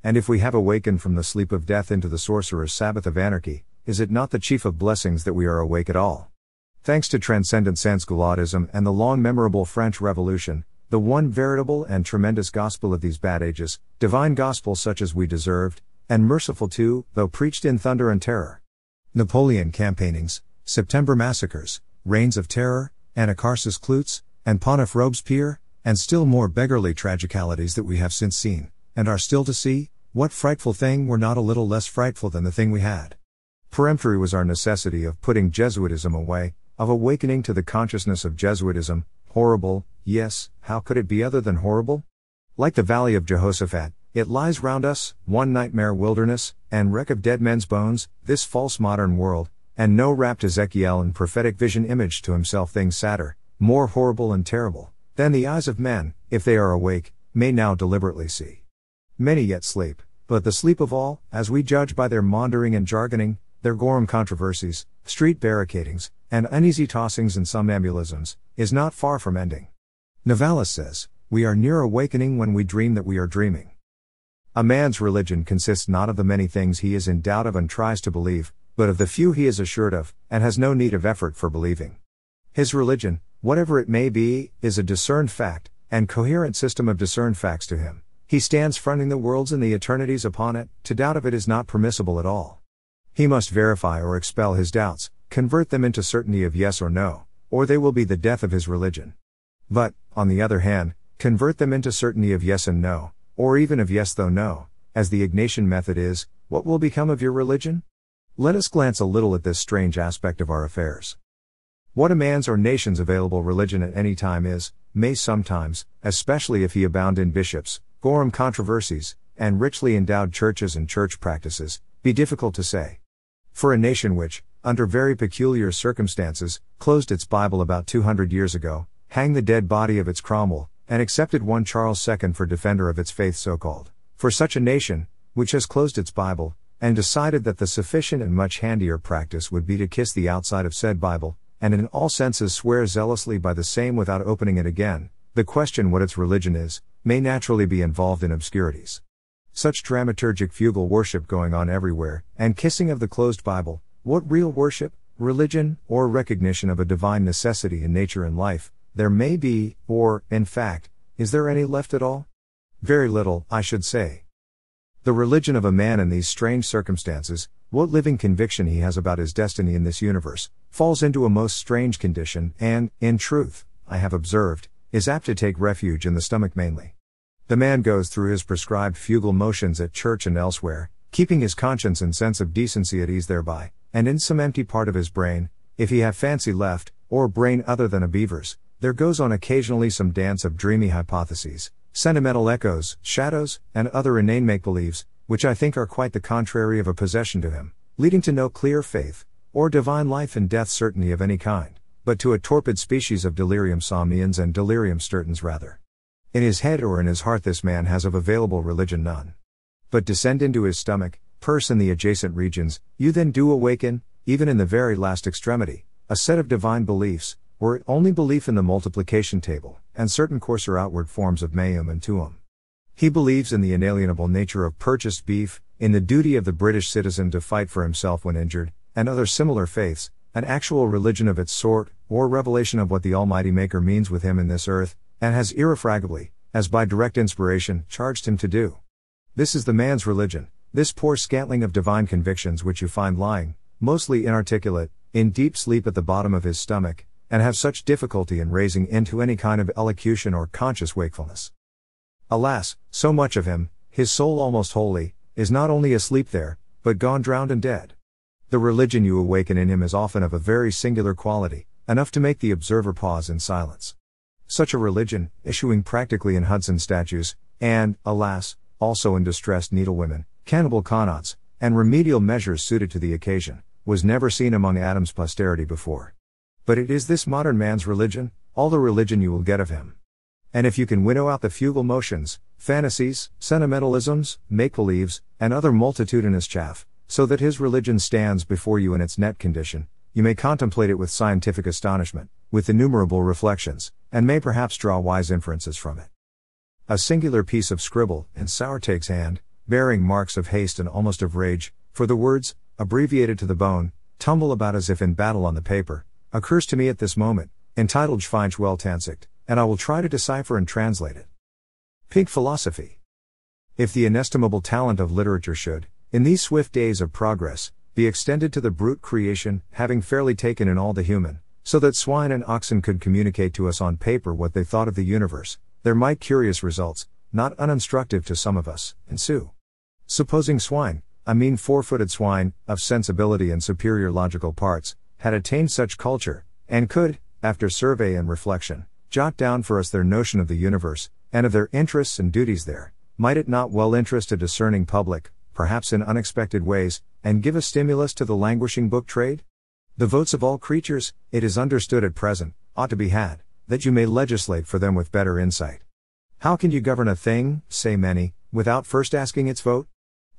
And if we have awakened from the sleep of death into the sorcerer's Sabbath of anarchy, is it not the chief of blessings that we are awake at all? Thanks to transcendent sansculottism and the long memorable French Revolution, the one veritable and tremendous gospel of these bad ages, divine gospel such as we deserved, and merciful too, though preached in thunder and terror. Napoleon campaignings, September massacres, reigns of terror, Anacarsis Clootz, and Pontiff Robespierre, and still more beggarly tragicalities that we have since seen, and are still to see, what frightful thing were not a little less frightful than the thing we had. Peremptory was our necessity of putting Jesuitism away, of awakening to the consciousness of Jesuitism, horrible, yes, how could it be other than horrible? Like the valley of Jehoshaphat, it lies round us, one nightmare wilderness, and wreck of dead men's bones, this false modern world, and no rapt Ezekiel in prophetic vision imaged to himself things sadder, more horrible and terrible, than the eyes of men, if they are awake, may now deliberately see. Many yet sleep, but the sleep of all, as we judge by their maundering and jargoning, their Gorham controversies, street barricadings, and uneasy tossings and somnambulisms, is not far from ending. Novalis says, we are near awakening when we dream that we are dreaming. A man's religion consists not of the many things he is in doubt of and tries to believe, but of the few he is assured of, and has no need of effort for believing. His religion, whatever it may be, is a discerned fact, and coherent system of discerned facts to him. He stands fronting the worlds and the eternities upon it, to doubt of it is not permissible at all. He must verify or expel his doubts, convert them into certainty of yes or no, or they will be the death of his religion. But, on the other hand, convert them into certainty of yes and no, or even of yes though no, as the Ignatian method is, what will become of your religion? Let us glance a little at this strange aspect of our affairs. What a man's or nation's available religion at any time is, may sometimes, especially if he abound in bishops, Gorham controversies, and richly endowed churches and church practices, be difficult to say. For a nation which, under very peculiar circumstances, closed its Bible about 200 years ago, hanged the dead body of its Cromwell, and accepted one Charles II for defender of its faith so-called, for such a nation, which has closed its Bible, and decided that the sufficient and much handier practice would be to kiss the outside of said Bible, and in all senses swear zealously by the same without opening it again, the question what its religion is, may naturally be involved in obscurities. Such dramaturgic fugal worship going on everywhere, and kissing of the closed Bible, what real worship, religion, or recognition of a divine necessity in nature and life, there may be, or, in fact, is there any left at all? Very little, I should say. The religion of a man in these strange circumstances, what living conviction he has about his destiny in this universe, falls into a most strange condition and, in truth, I have observed, is apt to take refuge in the stomach mainly. The man goes through his prescribed fugal motions at church and elsewhere, keeping his conscience and sense of decency at ease thereby, and in some empty part of his brain, if he have fancy left, or brain other than a beaver's, there goes on occasionally some dance of dreamy hypotheses, sentimental echoes, shadows, and other inane make-believes, which I think are quite the contrary of a possession to him, leading to no clear faith, or divine life and death certainty of any kind, but to a torpid species of delirium somnians and delirium stertans rather. In his head or in his heart this man has of available religion none. But descend into his stomach, purse in the adjacent regions, you then do awaken, even in the very last extremity, a set of divine beliefs, were it only belief in the multiplication table, and certain coarser outward forms of meum and tuum. He believes in the inalienable nature of purchased beef, in the duty of the British citizen to fight for himself when injured, and other similar faiths, an actual religion of its sort, or revelation of what the Almighty Maker means with him in this earth, and has irrefragably, as by direct inspiration, charged him to do. This is the man's religion, this poor scantling of divine convictions which you find lying, mostly inarticulate, in deep sleep at the bottom of his stomach, and have such difficulty in raising into any kind of elocution or conscious wakefulness. Alas, so much of him, his soul almost wholly, is not only asleep there, but gone drowned and dead. The religion you awaken in him is often of a very singular quality, enough to make the observer pause in silence. Such a religion, issuing practically in Hudson statues, and, alas, also in distressed needlewomen, cannibal connots, and remedial measures suited to the occasion, was never seen among Adam's posterity before. But it is this modern man's religion, all the religion you will get of him. And if you can winnow out the fugal motions, fantasies, sentimentalisms, make-believes, and other multitudinous chaff, so that his religion stands before you in its net condition, you may contemplate it with scientific astonishment, with innumerable reflections, and may perhaps draw wise inferences from it. A singular piece of scribble, in Sauerteig's hand, bearing marks of haste and almost of rage, for the words, abbreviated to the bone, tumble about as if in battle on the paper, occurs to me at this moment, entitled Schweich well Tansicht, and I will try to decipher and translate it. Pig philosophy. If the inestimable talent of literature should, in these swift days of progress, be extended to the brute creation, having fairly taken in all the human, so that swine and oxen could communicate to us on paper what they thought of the universe, there might curious results, not uninstructive to some of us, ensue. Supposing swine, I mean four-footed swine, of sensibility and superior logical parts, had attained such culture, and could, after survey and reflection, jot down for us their notion of the universe, and of their interests and duties there, might it not well interest a discerning public, perhaps in unexpected ways, and give a stimulus to the languishing book trade? The votes of all creatures, it is understood at present, ought to be had, that you may legislate for them with better insight. How can you govern a thing, say many, without first asking its vote?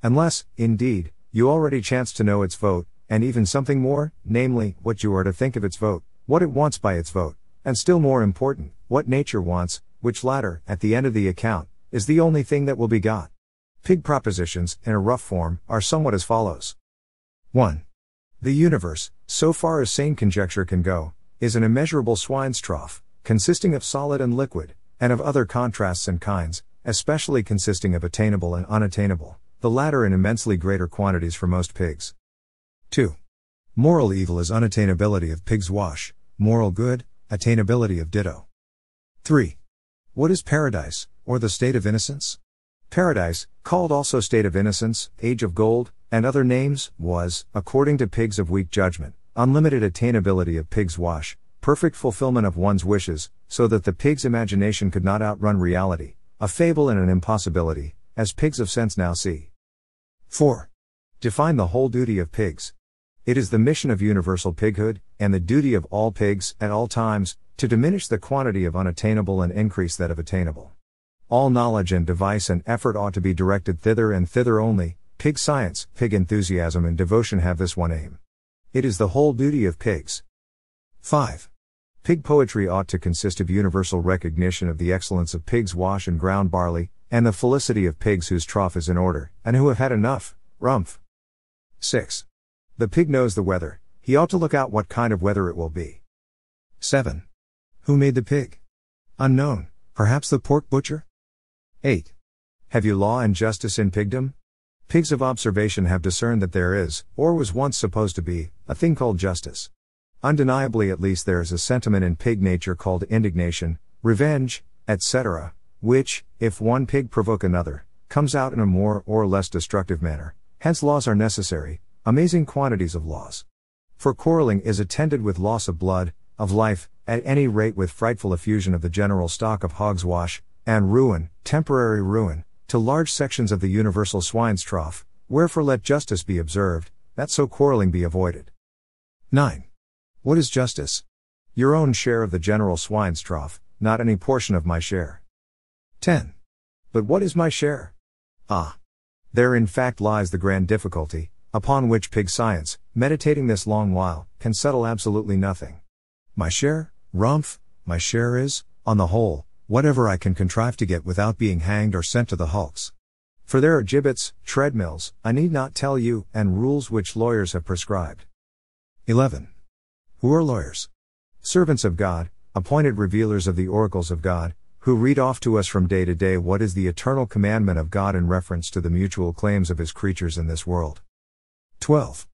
Unless, indeed, you already chance to know its vote, and even something more, namely, what you are to think of its vote, what it wants by its vote, and still more important, what nature wants, which latter, at the end of the account, is the only thing that will be got. Pig propositions, in a rough form, are somewhat as follows. 1. The universe, so far as sane conjecture can go, is an immeasurable swine's trough, consisting of solid and liquid, and of other contrasts and kinds, especially consisting of attainable and unattainable, the latter in immensely greater quantities for most pigs. 2. Moral evil is unattainability of pig's wash, moral good, attainability of ditto. 3. What is paradise, or the state of innocence? Paradise, called also state of innocence, age of gold, and other names, was, according to pigs of weak judgment, unlimited attainability of pig's wash, perfect fulfillment of one's wishes, so that the pig's imagination could not outrun reality, a fable and an impossibility, as pigs of sense now see. 4. Define the whole duty of pigs. It is the mission of universal pighood, and the duty of all pigs, at all times, to diminish the quantity of unattainable and increase that of attainable. All knowledge and device and effort ought to be directed thither and thither only. Pig science, pig enthusiasm and devotion have this one aim. It is the whole duty of pigs. 5. Pig poetry ought to consist of universal recognition of the excellence of pigs' wash and ground barley, and the felicity of pigs whose trough is in order, and who have had enough, rumph. 6. The pig knows the weather, he ought to look out what kind of weather it will be. 7. Who made the pig? Unknown, perhaps the pork butcher? 8. Have you law and justice in pigdom? Pigs of observation have discerned that there is, or was once supposed to be, a thing called justice. Undeniably at least there is a sentiment in pig nature called indignation, revenge, etc., which, if one pig provoke another, comes out in a more or less destructive manner, hence laws are necessary, amazing quantities of laws. For quarreling is attended with loss of blood, of life, at any rate with frightful effusion of the general stock of hogswash, and ruin, temporary ruin, to large sections of the universal swine's trough, wherefore let justice be observed, that so quarrelling be avoided. 9. What is justice? Your own share of the general swine's trough, not any portion of my share. 10. But what is my share? Ah! There in fact lies the grand difficulty, upon which pig science, meditating this long while, can settle absolutely nothing. My share, Rumpf, my share is, on the whole, whatever I can contrive to get without being hanged or sent to the hulks. For there are gibbets, treadmills, I need not tell you, and rules which lawyers have prescribed. 11. Who are lawyers? Servants of God, appointed revealers of the oracles of God, who read off to us from day to day what is the eternal commandment of God in reference to the mutual claims of his creatures in this world. 12.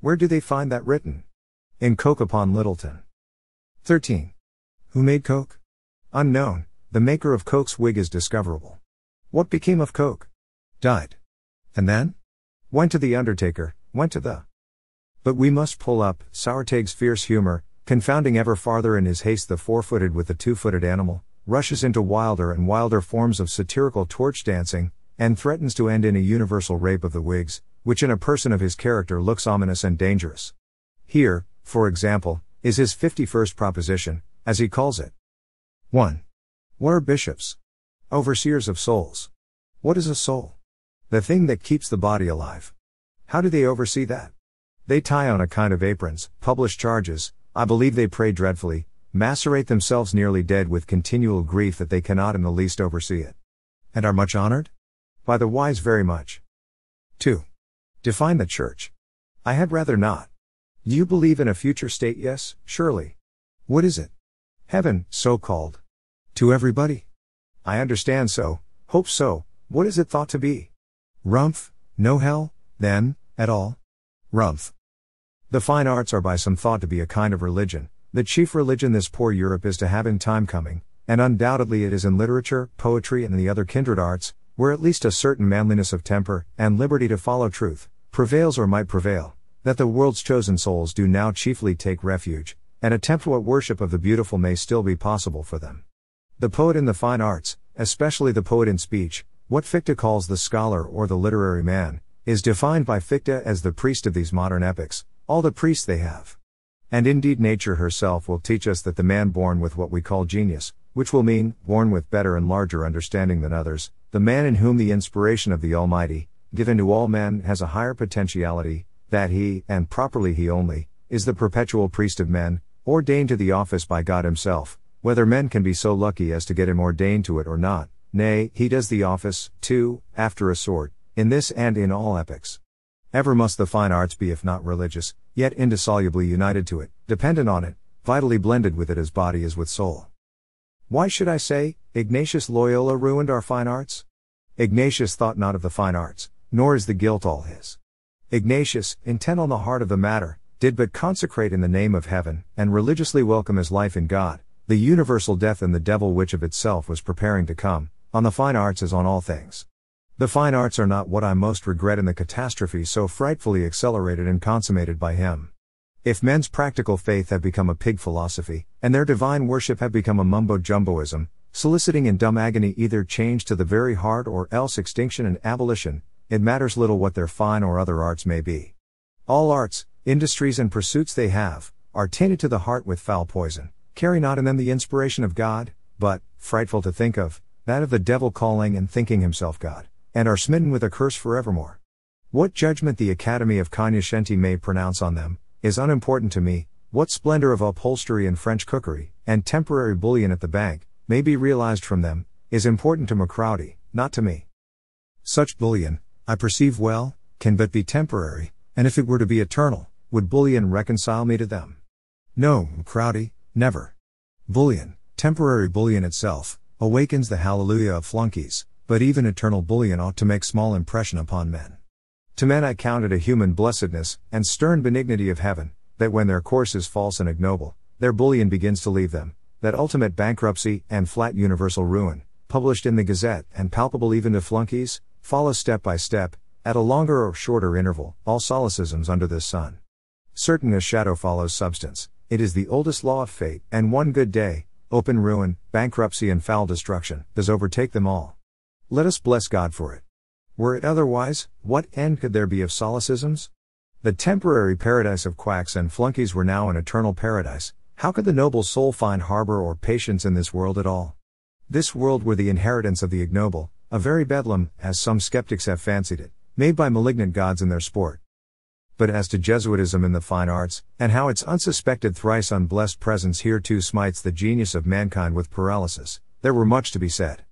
Where do they find that written? In Coke upon Littleton. 13. Who made Coke? Unknown, the maker of Coke's wig is discoverable. What became of Coke? Died. And then? Went to the undertaker, went to the... But we must pull up Sauerteig's fierce humor, confounding ever farther in his haste the four-footed with the two-footed animal, rushes into wilder and wilder forms of satirical torch dancing, and threatens to end in a universal rape of the Whigs, which in a person of his character looks ominous and dangerous. Here, for example, is his 51st proposition, as he calls it. 1. What are bishops? Overseers of souls. What is a soul? The thing that keeps the body alive. How do they oversee that? They tie on a kind of aprons, publish charges, I believe they pray dreadfully, macerate themselves nearly dead with continual grief that they cannot in the least oversee it. And are much honored? By the wise very much. 2. Define the church. I had rather not. You believe in a future state, yes, surely. What is it? Heaven, so called. To everybody? I understand so, hope so, what is it thought to be? Rumpf, no hell, then, at all? Rumpf. The fine arts are by some thought to be a kind of religion, the chief religion this poor Europe is to have in time coming, and undoubtedly it is in literature, poetry and the other kindred arts, where at least a certain manliness of temper, and liberty to follow truth, prevails or might prevail, that the world's chosen souls do now chiefly take refuge, and attempt what worship of the beautiful may still be possible for them. The poet in the fine arts, especially the poet in speech, what Fichte calls the scholar or the literary man, is defined by Fichte as the priest of these modern epochs, all the priests they have. And indeed nature herself will teach us that the man born with what we call genius, which will mean, born with better and larger understanding than others, the man in whom the inspiration of the Almighty, given to all men, has a higher potentiality, that he, and properly he only, is the perpetual priest of men, ordained to the office by God himself, whether men can be so lucky as to get him ordained to it or not, nay, he does the office, too, after a sort, in this and in all epochs. Ever must the fine arts be, if not religious, yet indissolubly united to it, dependent on it, vitally blended with it as body is with soul. Why should I say, Ignatius Loyola ruined our fine arts? Ignatius thought not of the fine arts, nor is the guilt all his. Ignatius, intent on the heart of the matter, did but consecrate in the name of heaven, and religiously welcome his life in God, the universal death and the devil which of itself was preparing to come, on the fine arts as on all things. The fine arts are not what I most regret in the catastrophe so frightfully accelerated and consummated by him. If men's practical faith have become a pig philosophy, and their divine worship have become a mumbo-jumboism, soliciting in dumb agony either change to the very heart or else extinction and abolition, it matters little what their fine or other arts may be. All arts, industries and pursuits they have, are tainted to the heart with foul poison, carry not in them the inspiration of God, but, frightful to think of, that of the devil calling and thinking himself God, and are smitten with a curse forevermore. What judgment the Academy of Cognoscenti may pronounce on them, is unimportant to me, what splendor of upholstery and French cookery, and temporary bullion at the bank, may be realized from them, is important to Macraudy, not to me. Such bullion, I perceive well, can but be temporary, and if it were to be eternal, would bullion reconcile me to them? No, Macraudy, never. Bullion, temporary bullion itself, awakens the hallelujah of flunkies, but even eternal bullion ought to make small impression upon men. To men I counted a human blessedness, and stern benignity of heaven, that when their course is false and ignoble, their bullion begins to leave them, that ultimate bankruptcy, and flat universal ruin, published in the Gazette, and palpable even to flunkies, follows step by step, at a longer or shorter interval, all solecisms under this sun. Certain as shadow follows substance, it is the oldest law of fate, and one good day, open ruin, bankruptcy and foul destruction, does overtake them all. Let us bless God for it. Were it otherwise, what end could there be of solecisms? The temporary paradise of quacks and flunkies were now an eternal paradise. How could the noble soul find harbor or patience in this world at all? This world were the inheritance of the ignoble, a very bedlam, as some skeptics have fancied it, made by malignant gods in their sport. But as to Jesuitism in the fine arts, and how its unsuspected thrice unblessed presence here too smites the genius of mankind with paralysis, there were much to be said.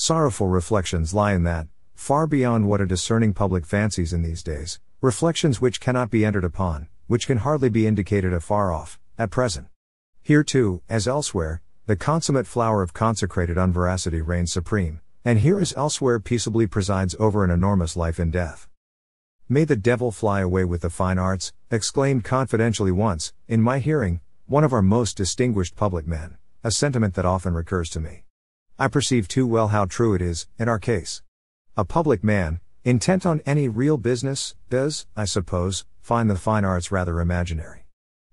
Sorrowful reflections lie in that, far beyond what a discerning public fancies in these days, reflections which cannot be entered upon, which can hardly be indicated afar off, at present. Here too, as elsewhere, the consummate flower of consecrated unveracity reigns supreme, and here as elsewhere peaceably presides over an enormous life in death. May the devil fly away with the fine arts, exclaimed confidentially once, in my hearing, one of our most distinguished public men, a sentiment that often recurs to me. I perceive too well how true it is, in our case. A public man, intent on any real business, does, I suppose, find the fine arts rather imaginary.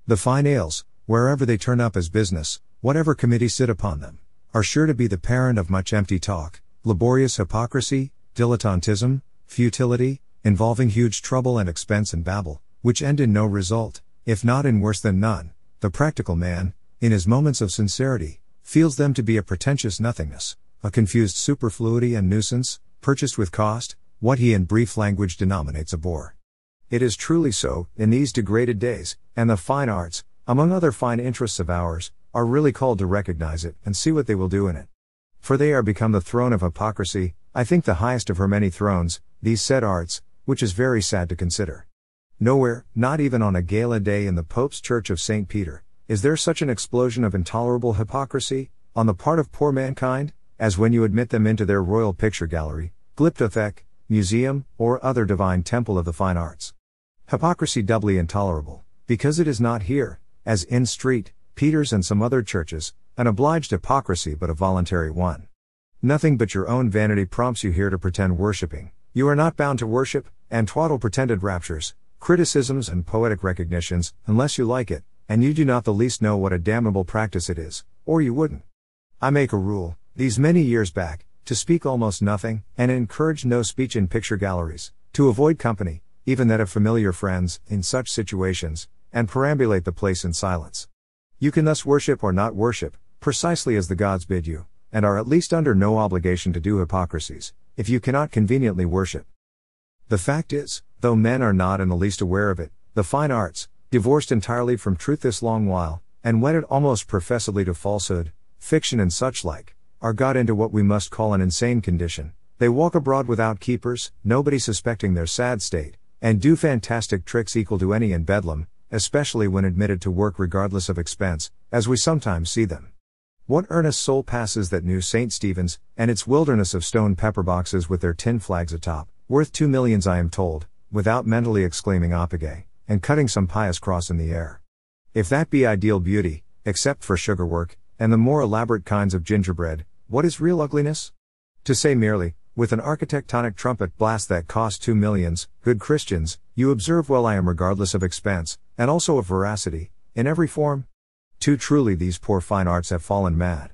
The fine ales, wherever they turn up as business, whatever committee sit upon them, are sure to be the parent of much empty talk, laborious hypocrisy, dilettantism, futility, involving huge trouble and expense and babble, which end in no result, if not in worse than none. The practical man, in his moments of sincerity, feels them to be a pretentious nothingness, a confused superfluity and nuisance, purchased with cost, what he in brief language denominates a bore. It is truly so, in these degraded days, and the fine arts, among other fine interests of ours, are really called to recognize it and see what they will do in it. For they are become the throne of hypocrisy, I think the highest of her many thrones, these said arts, which is very sad to consider. Nowhere, not even on a gala day in the Pope's Church of St. Peter, is there such an explosion of intolerable hypocrisy, on the part of poor mankind, as when you admit them into their royal picture gallery, glyptothek, museum, or other divine temple of the fine arts. Hypocrisy doubly intolerable, because it is not here, as in St. Peter's and some other churches, an obliged hypocrisy but a voluntary one. Nothing but your own vanity prompts you here to pretend worshipping. You are not bound to worship, and twaddle pretended raptures, criticisms and poetic recognitions, unless you like it, and you do not the least know what a damnable practice it is, or you wouldn't. I make a rule, these many years back, to speak almost nothing, and encourage no speech in picture galleries, to avoid company, even that of familiar friends, in such situations, and perambulate the place in silence. You can thus worship or not worship, precisely as the gods bid you, and are at least under no obligation to do hypocrisies, if you cannot conveniently worship. The fact is, though men are not in the least aware of it, the fine arts, divorced entirely from truth this long while, and wedded almost professedly to falsehood, fiction and such like, are got into what we must call an insane condition. They walk abroad without keepers, nobody suspecting their sad state, and do fantastic tricks equal to any in Bedlam, especially when admitted to work regardless of expense, as we sometimes see them. What earnest soul passes that new St. Stephen's, and its wilderness of stone pepper boxes with their tin flags atop, worth 2 millions I am told, without mentally exclaiming Apage, and cutting some pious cross in the air? If that be ideal beauty, except for sugar work, and the more elaborate kinds of gingerbread, what is real ugliness? To say merely, with an architectonic trumpet blast that cost 2 millions, good Christians, you observe well I am regardless of expense, and also of veracity, in every form? Too truly these poor fine arts have fallen mad.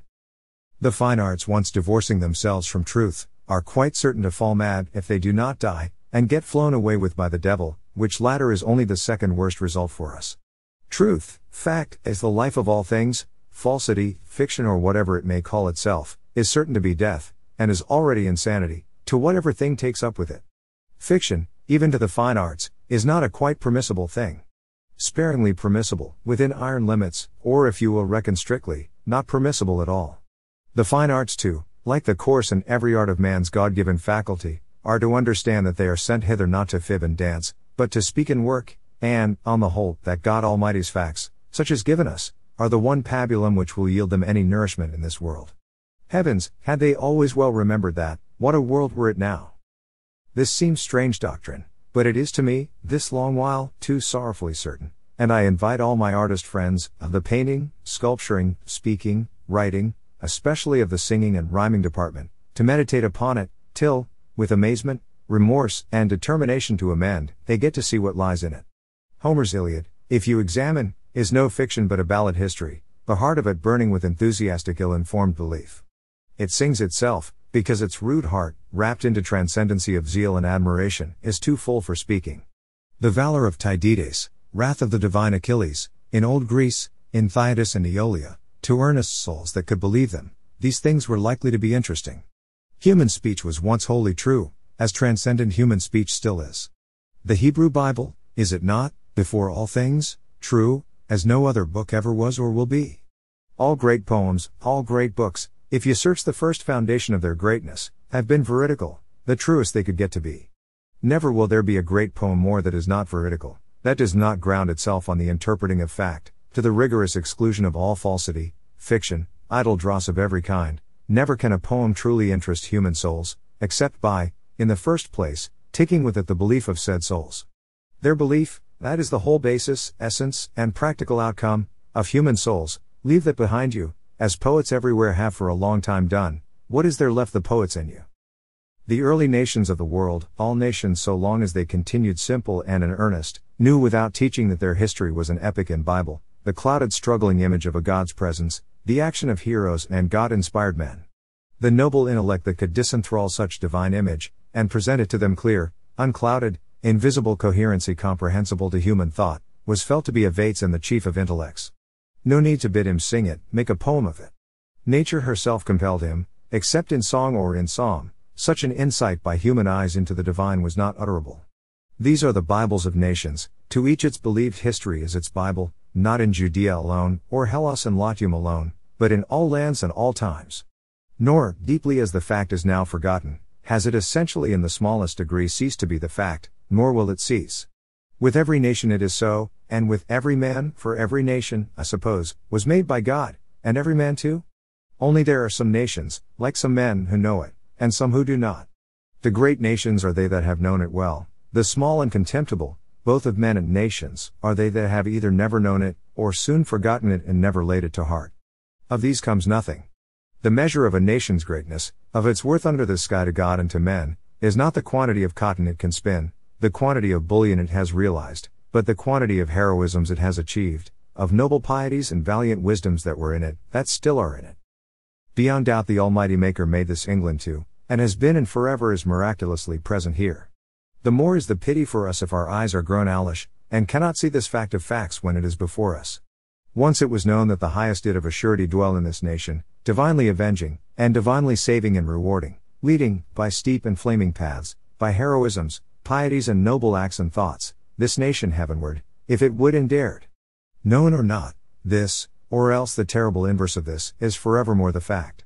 The fine arts, once divorcing themselves from truth, are quite certain to fall mad if they do not die, and get flown away with by the devil, which latter is only the second worst result for us. Truth, fact, is the life of all things. Falsity, fiction or whatever it may call itself, is certain to be death, and is already insanity, to whatever thing takes up with it. Fiction, even to the fine arts, is not a quite permissible thing. Sparingly permissible, within iron limits, or if you will reckon strictly, not permissible at all. The fine arts too, like the course and every art of man's God-given faculty, are to understand that they are sent hither not to fib and dance, but to speak and work, and, on the whole, that God Almighty's facts, such as given us, are the one pabulum which will yield them any nourishment in this world. Heavens, had they always well remembered that, what a world were it now! This seems strange doctrine, but it is to me, this long while, too sorrowfully certain, and I invite all my artist friends, of the painting, sculpturing, speaking, writing, especially of the singing and rhyming department, to meditate upon it, till, with amazement, remorse, and determination to amend, they get to see what lies in it. Homer's Iliad, if you examine, is no fiction but a ballad history, the heart of it burning with enthusiastic ill-informed belief. It sings itself, because its rude heart, wrapped into transcendency of zeal and admiration, is too full for speaking. The valor of Tydides, wrath of the divine Achilles, in old Greece, in Theudas and Aeolia, to earnest souls that could believe them, these things were likely to be interesting. Human speech was once wholly true, as transcendent human speech still is. The Hebrew Bible, is it not, before all things, true, as no other book ever was or will be? All great poems, all great books, if you search the first foundation of their greatness, have been veridical, the truest they could get to be. Never will there be a great poem more that is not veridical, that does not ground itself on the interpreting of fact, to the rigorous exclusion of all falsity, fiction, idle dross of every kind. Never can a poem truly interest human souls, except by, in the first place, taking with it the belief of said souls. Their belief, that is the whole basis, essence, and practical outcome, of human souls. Leave that behind you, as poets everywhere have for a long time done. What is there left the poets in you? The early nations of the world, all nations so long as they continued simple and in earnest, knew without teaching that their history was an epic in Bible, the clouded struggling image of a God's presence, the action of heroes and God-inspired men. The noble intellect that could disenthrall such divine image, and present it to them clear, unclouded, invisible coherency comprehensible to human thought, was felt to be of Vates and the chief of intellects. No need to bid him sing it, make a poem of it. Nature herself compelled him, except in song or in psalm, such an insight by human eyes into the divine was not utterable. These are the Bibles of nations, to each its believed history is its Bible, not in Judea alone, or Hellas and Latium alone, but in all lands and all times. Nor, deeply as the fact is now forgotten, has it essentially in the smallest degree ceased to be the fact, nor will it cease. With every nation it is so, and with every man, for every nation, I suppose, was made by God, and every man too? Only there are some nations, like some men, who know it, and some who do not. The great nations are they that have known it well, the small and contemptible, both of men and nations, are they that have either never known it, or soon forgotten it and never laid it to heart. Of these comes nothing. The measure of a nation's greatness, of its worth under the sky to God and to men, is not the quantity of cotton it can spin, the quantity of bullion it has realized, but the quantity of heroisms it has achieved, of noble pieties and valiant wisdoms that were in it, that still are in it. Beyond doubt the Almighty Maker made this England too, and has been and forever is miraculously present here. The more is the pity for us if our eyes are grown owlish, and cannot see this fact of facts when it is before us. Once it was known that the highest did of a surety dwell in this nation, divinely avenging, and divinely saving and rewarding, leading, by steep and flaming paths, by heroisms, pieties and noble acts and thoughts, this nation heavenward, if it would and dared. Known or not, this, or else the terrible inverse of this, is forevermore the fact.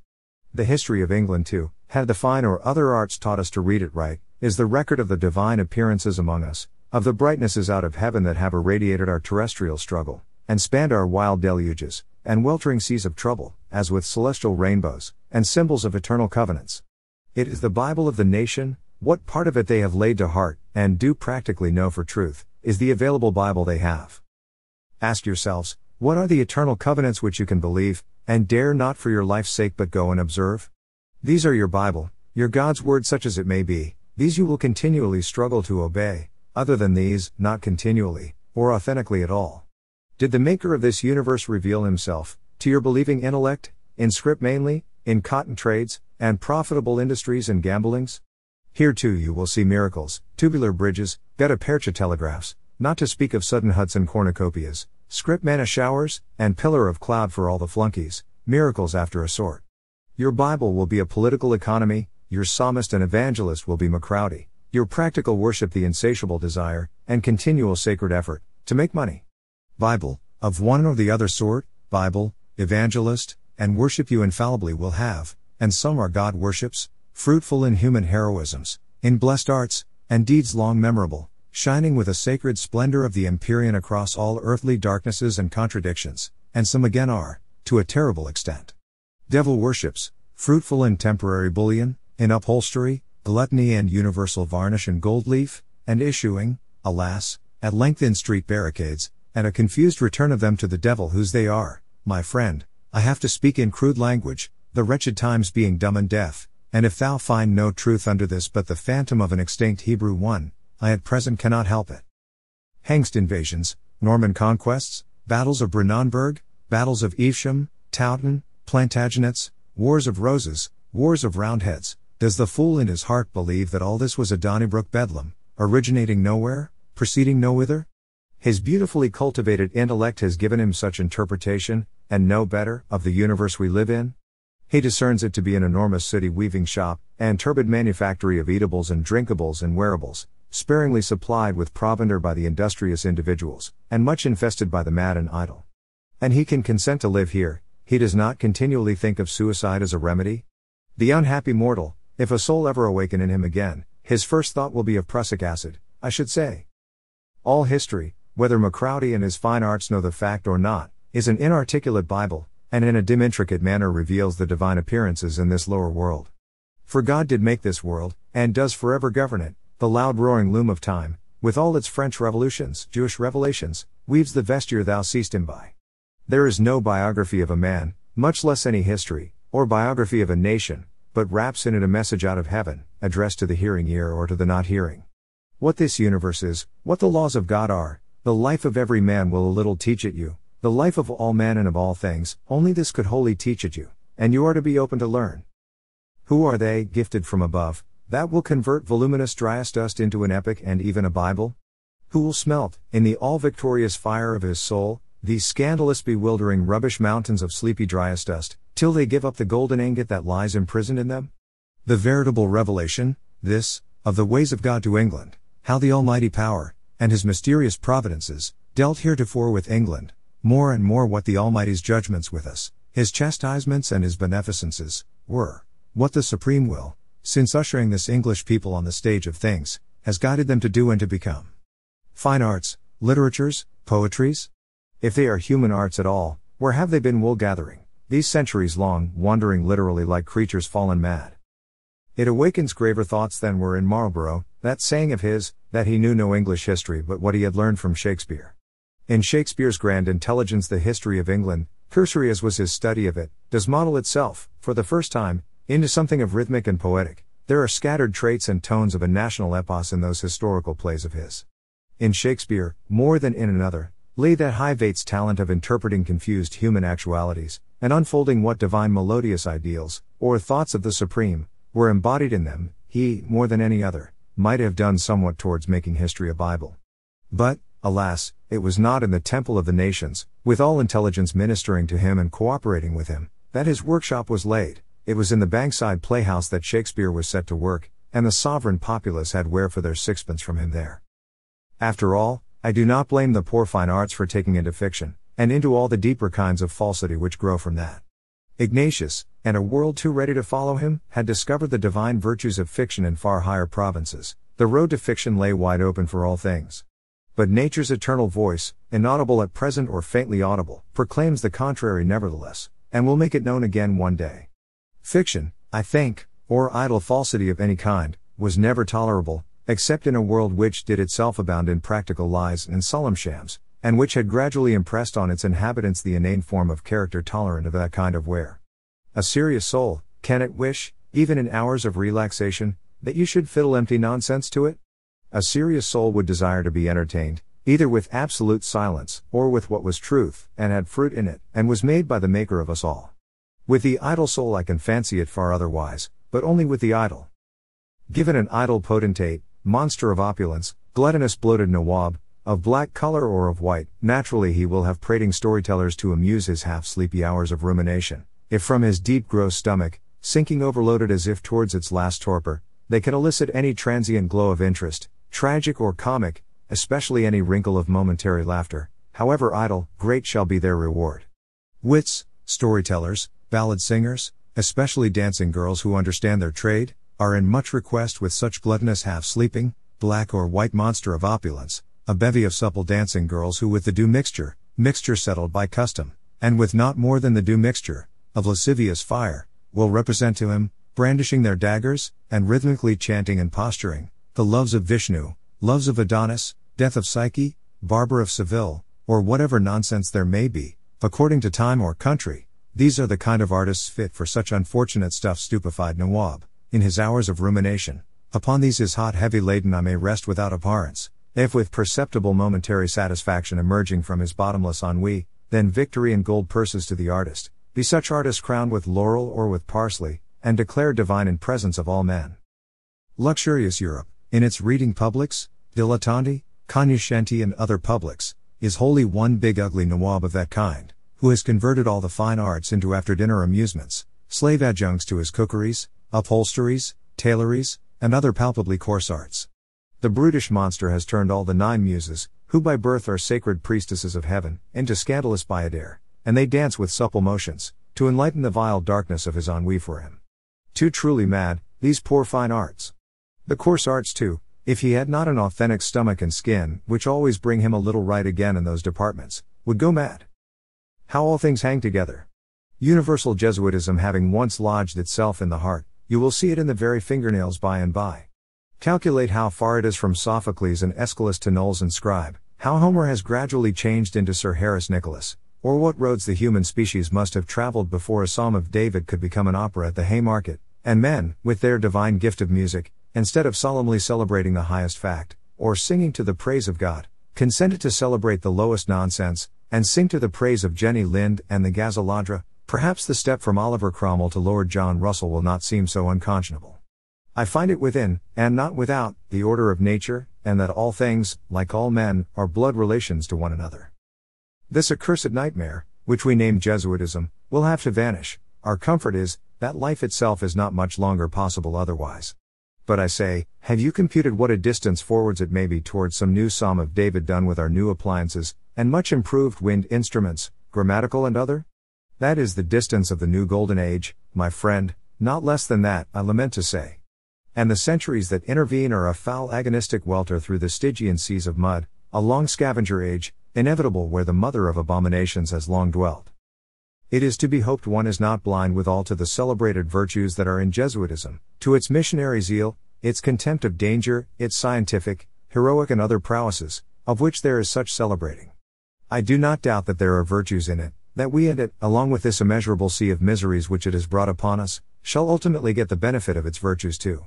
The history of England too, had the fine or other arts taught us to read it right, is the record of the divine appearances among us, of the brightnesses out of heaven that have irradiated our terrestrial struggle, and spanned our wild deluges, and weltering seas of trouble, as with celestial rainbows, and symbols of eternal covenants. It is the Bible of the nation, what part of it they have laid to heart, and do practically know for truth, is the available Bible they have. Ask yourselves, what are the eternal covenants which you can believe, and dare not for your life's sake but go and observe? These are your Bible, your God's word such as it may be, these you will continually struggle to obey, other than these, not continually, or authentically at all. Did the Maker of this universe reveal himself, to your believing intellect, in scrip mainly, in cotton trades, and profitable industries and gamblings? Here too you will see miracles, tubular bridges, gutta percha telegraphs, not to speak of sudden Hudson cornucopias, scrip manna showers, and pillar of cloud for all the flunkies, miracles after a sort. Your Bible will be a political economy, your psalmist and evangelist will be Macraudy, your practical worship the insatiable desire, and continual sacred effort, to make money. Bible, of one or the other sort, Bible, evangelist, and worship you infallibly will have, and some are God worships, fruitful in human heroisms, in blessed arts, and deeds long memorable, shining with a sacred splendor of the empyrean across all earthly darknesses and contradictions, and some again are, to a terrible extent. Devil worships, fruitful in temporary bullion, in upholstery, gluttony and universal varnish and gold leaf, and issuing, alas, at length in street barricades, and a confused return of them to the devil whose they are, my friend, I have to speak in crude language, the wretched times being dumb and deaf, and if thou find no truth under this but the phantom of an extinct Hebrew one, I at present cannot help it. Hengst invasions, Norman conquests, battles of Brandenburg, battles of Evesham, Towton, Plantagenets, wars of roses, Wars of Roundheads. Does the fool in his heart believe that all this was a Donnybrook bedlam, originating nowhere, proceeding nowhither? His beautifully cultivated intellect has given him such interpretation, and no better, of the universe we live in? He discerns it to be an enormous city weaving shop, and turbid manufactory of eatables and drinkables and wearables, sparingly supplied with provender by the industrious individuals, and much infested by the mad and idle. And he can consent to live here. He does not continually think of suicide as a remedy. The unhappy mortal, if a soul ever awaken in him again, his first thought will be of prussic acid, I should say. All history, whether Macraudy and his fine arts know the fact or not, is an inarticulate Bible, and in a dim intricate manner reveals the divine appearances in this lower world. For God did make this world, and does forever govern it. The loud roaring loom of time, with all its French revolutions, Jewish revelations, weaves the vesture thou seest him by. There is no biography of a man, much less any history, or biography of a nation, but wraps in it a message out of heaven, addressed to the hearing ear or to the not hearing. What this universe is, what the laws of God are, the life of every man will a little teach it you, the life of all men and of all things, only this could wholly teach it you, and you are to be open to learn. Who are they, gifted from above, that will convert voluminous driest dust into an epic and even a Bible? Who will smelt, in the all-victorious fire of his soul, these scandalous bewildering rubbish mountains of sleepy driest dust, till they give up the golden ingot that lies imprisoned in them? The veritable revelation, this, of the ways of God to England, how the almighty power, and his mysterious providences, dealt heretofore with England, more and more what the Almighty's judgments with us, his chastisements and his beneficences, were, what the supreme will, since ushering this English people on the stage of things, has guided them to do and to become. Fine arts, literatures, poetries? If they are human arts at all, where have they been wool-gathering, these centuries long, wandering literally like creatures fallen mad? It awakens graver thoughts than were in Marlborough, that saying of his, that he knew no English history but what he had learned from Shakespeare. In Shakespeare's grand intelligence the history of England, cursory as was his study of it, does model itself, for the first time, into something of rhythmic and poetic. There are scattered traits and tones of a national epos in those historical plays of his. In Shakespeare, more than in another, lay that Hivate's talent of interpreting confused human actualities, and unfolding what divine melodious ideals, or thoughts of the supreme, were embodied in them. He, more than any other, might have done somewhat towards making history a Bible. But, alas, it was not in the temple of the nations, with all intelligence ministering to him and cooperating with him, that his workshop was laid. It was in the Bankside playhouse that Shakespeare was set to work, and the sovereign populace had ware for their sixpence from him there. After all, I do not blame the poor fine arts for taking into fiction, and into all the deeper kinds of falsity which grow from that. Ignatius, and a world too ready to follow him, had discovered the divine virtues of fiction in far higher provinces. The road to fiction lay wide open for all things. But nature's eternal voice, inaudible at present or faintly audible, proclaims the contrary nevertheless, and will make it known again one day. Fiction, I think, or idle falsity of any kind, was never tolerable, except in a world which did itself abound in practical lies and solemn shams, and which had gradually impressed on its inhabitants the inane form of character tolerant of that kind of wear. A serious soul, can it wish, even in hours of relaxation, that you should fiddle empty nonsense to it? A serious soul would desire to be entertained, either with absolute silence, or with what was truth, and had fruit in it, and was made by the Maker of us all. With the idle soul I can fancy it far otherwise, but only with the idle. Given an idle potentate, monster of opulence, gluttonous bloated nawab, of black color or of white, naturally he will have prating storytellers to amuse his half-sleepy hours of rumination, if from his deep gross stomach, sinking overloaded as if towards its last torpor, they can elicit any transient glow of interest, tragic or comic, especially any wrinkle of momentary laughter, however idle, great shall be their reward. Wits, storytellers, ballad singers, especially dancing girls who understand their trade, are in much request with such gluttonous half-sleeping, black or white monster of opulence, a bevy of supple dancing girls who with the due mixture, settled by custom, and with not more than the due mixture, of lascivious fire, will represent to him, brandishing their daggers, and rhythmically chanting and posturing, the loves of Vishnu, loves of Adonis, death of Psyche, Barbara of Seville, or whatever nonsense there may be, according to time or country. These are the kind of artists fit for such unfortunate stuff. Stupefied Nawab, in his hours of rumination, upon these his hot heavy laden I may rest without abhorrence, if with perceptible momentary satisfaction emerging from his bottomless ennui, then victory and gold purses to the artist, be such artists crowned with laurel or with parsley, and declared divine in presence of all men. Luxurious Europe, in its reading publics, dilettanti, cognoscenti and other publics, is wholly one big ugly nawab of that kind, who has converted all the fine arts into after-dinner amusements, slave adjuncts to his cookeries, upholsteries, tailories, and other palpably coarse arts. The brutish monster has turned all the nine muses, who by birth are sacred priestesses of heaven, into scandalous bayadere, and they dance with supple motions, to enlighten the vile darkness of his ennui for him. Too truly mad, these poor fine arts. The coarse arts too, if he had not an authentic stomach and skin, which always bring him a little right again in those departments, would go mad. How all things hang together. Universal Jesuitism having once lodged itself in the heart, you will see it in the very fingernails by and by. Calculate how far it is from Sophocles and Aeschylus to Knowles and Scribe, how Homer has gradually changed into Sir Harris Nicholas, or what roads the human species must have travelled before a Psalm of David could become an opera at the Haymarket, and men, with their divine gift of music, instead of solemnly celebrating the highest fact, or singing to the praise of God, consented to celebrate the lowest nonsense, and sing to the praise of Jenny Lind and the Gazaladra. Perhaps the step from Oliver Cromwell to Lord John Russell will not seem so unconscionable. I find it within, and not without, the order of nature, and that all things, like all men, are blood relations to one another. This accursed nightmare, which we name Jesuitism, will have to vanish. Our comfort is, that life itself is not much longer possible otherwise. But I say, have you computed what a distance forwards it may be towards some new Psalm of David done with our new appliances, and much improved wind instruments, grammatical and other? That is the distance of the new golden age, my friend, not less than that, I lament to say. And the centuries that intervene are a foul agonistic welter through the Stygian seas of mud, a long scavenger age, inevitable where the mother of abominations has long dwelt. It is to be hoped one is not blind withal to the celebrated virtues that are in Jesuitism, to its missionary zeal, its contempt of danger, its scientific, heroic and other prowesses, of which there is such celebrating. I do not doubt that there are virtues in it, that we and it, along with this immeasurable sea of miseries which it has brought upon us, shall ultimately get the benefit of its virtues too.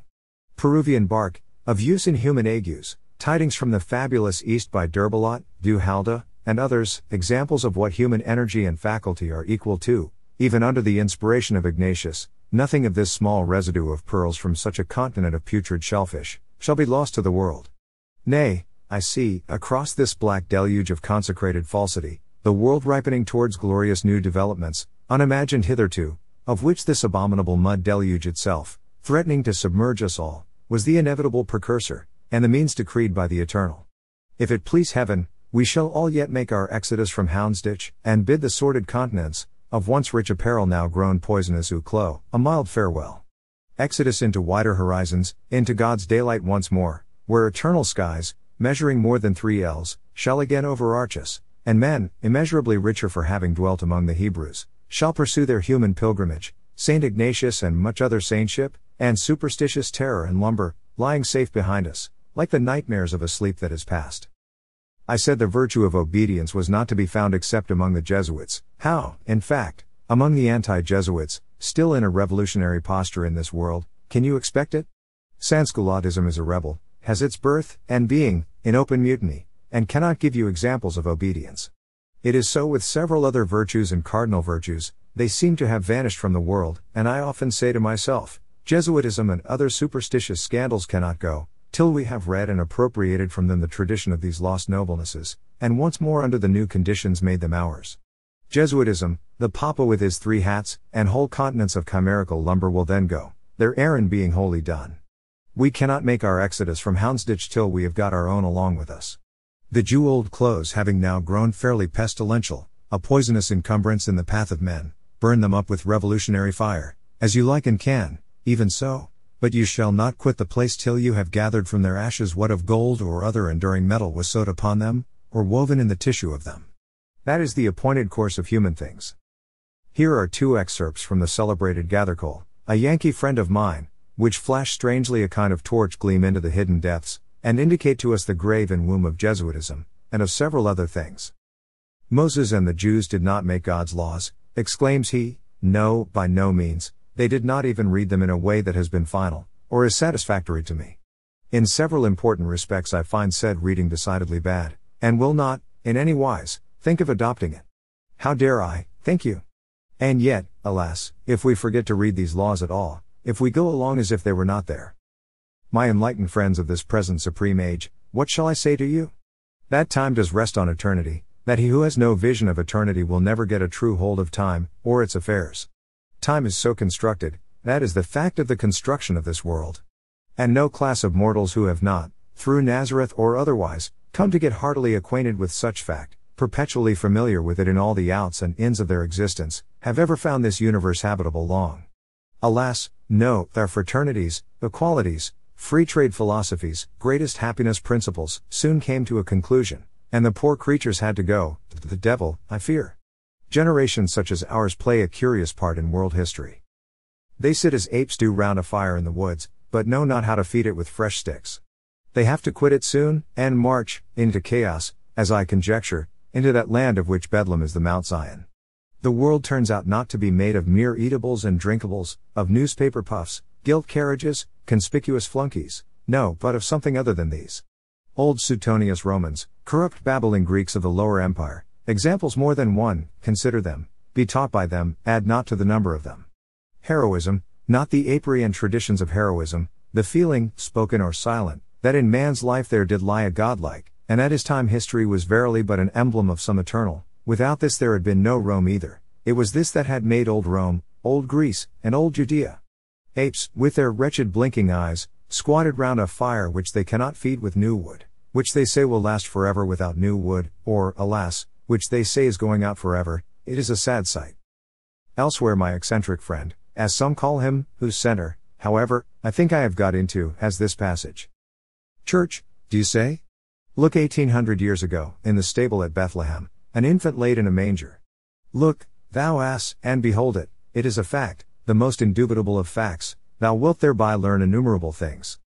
Peruvian bark, of use in human agues, tidings from the fabulous East by Derbalot, Du Halda, and others, examples of what human energy and faculty are equal to, even under the inspiration of Ignatius, nothing of this small residue of pearls from such a continent of putrid shellfish, shall be lost to the world. Nay, I see, across this black deluge of consecrated falsity, the world ripening towards glorious new developments, unimagined hitherto, of which this abominable mud deluge itself, threatening to submerge us all, was the inevitable precursor, and the means decreed by the Eternal. If it please heaven, we shall all yet make our exodus from Houndsditch, and bid the sordid continents, of once rich apparel now grown poisonous Uclo, a mild farewell. Exodus into wider horizons, into God's daylight once more, where eternal skies, measuring more than 3 ells, shall again overarch us, and men, immeasurably richer for having dwelt among the Hebrews, shall pursue their human pilgrimage, Saint Ignatius and much other saintship, and superstitious terror and lumber, lying safe behind us, like the nightmares of a sleep that is past. I said the virtue of obedience was not to be found except among the Jesuits, how, in fact, among the anti-Jesuits, still in a revolutionary posture in this world, can you expect it? Sansculottism is a rebel, has its birth, and being, in open mutiny, and cannot give you examples of obedience. It is so with several other virtues and cardinal virtues, they seem to have vanished from the world, and I often say to myself, Jesuitism and other superstitious scandals cannot go, till we have read and appropriated from them the tradition of these lost noblenesses, and once more under the new conditions made them ours. Jesuitism, the papa with his 3 hats, and whole continents of chimerical lumber will then go, their errand being wholly done. We cannot make our exodus from Houndsditch till we have got our own along with us. The Jew old clothes having now grown fairly pestilential, a poisonous encumbrance in the path of men, burn them up with revolutionary fire, as you like and can, even so, but you shall not quit the place till you have gathered from their ashes what of gold or other enduring metal was sewed upon them, or woven in the tissue of them. That is the appointed course of human things. Here are 2 excerpts from the celebrated Gathercole, a Yankee friend of mine, which flash strangely a kind of torch gleam into the hidden depths, and indicate to us the grave and womb of Jesuitism, and of several other things. Moses and the Jews did not make God's laws, exclaims he, no, by no means, they did not even read them in a way that has been final, or is satisfactory to me. In several important respects I find said reading decidedly bad, and will not, in any wise, think of adopting it. How dare I, thank you? And yet, alas, if we forget to read these laws at all, if we go along as if they were not there. My enlightened friends of this present supreme age, what shall I say to you? That time does rest on eternity, that he who has no vision of eternity will never get a true hold of time, or its affairs. Time is so constructed, that is the fact of the construction of this world. And no class of mortals who have not, through Nazareth or otherwise, come to get heartily acquainted with such fact, perpetually familiar with it in all the outs and ins of their existence, have ever found this universe habitable long. Alas, no, their fraternities, equalities, free trade philosophies, greatest happiness principles, soon came to a conclusion, and the poor creatures had to go to the devil, I fear. Generations such as ours play a curious part in world history. They sit as apes do round a fire in the woods, but know not how to feed it with fresh sticks. They have to quit it soon, and march, into chaos, as I conjecture, into that land of which Bedlam is the Mount Zion. The world turns out not to be made of mere eatables and drinkables, of newspaper puffs, gilt carriages, conspicuous flunkies, no, but of something other than these. Old Suetonius Romans, corrupt babbling Greeks of the Lower Empire, examples more than one, consider them, be taught by them, add not to the number of them. Heroism, not the apiary and traditions of heroism, the feeling, spoken or silent, that in man's life there did lie a godlike, and at his time history was verily but an emblem of some eternal, without this there had been no Rome either, it was this that had made old Rome, old Greece, and old Judea. Apes, with their wretched blinking eyes, squatted round a fire which they cannot feed with new wood, which they say will last forever without new wood, or, alas, which they say is going out forever, it is a sad sight. Elsewhere my eccentric friend, as some call him, whose center, however, I think I have got into, has this passage. Church, do you say? Look 1800 years ago, in the stable at Bethlehem, an infant laid in a manger. Look, thou ass, and behold it, it is a fact, the most indubitable of facts, thou wilt thereby learn innumerable things.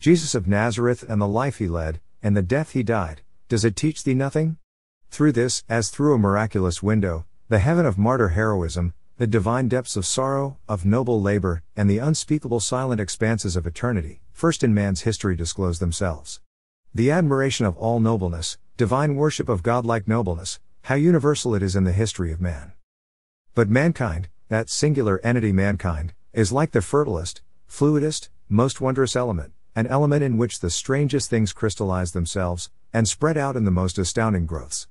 Jesus of Nazareth and the life he led, and the death he died, does it teach thee nothing? Through this, as through a miraculous window, the heaven of martyr heroism, the divine depths of sorrow, of noble labor, and the unspeakable silent expanses of eternity, first in man's history disclose themselves. The admiration of all nobleness, divine worship of godlike nobleness, how universal it is in the history of man. But mankind, that singular entity mankind, is like the fertilest, fluidest, most wondrous element, an element in which the strangest things crystallize themselves, and spread out in the most astounding growths.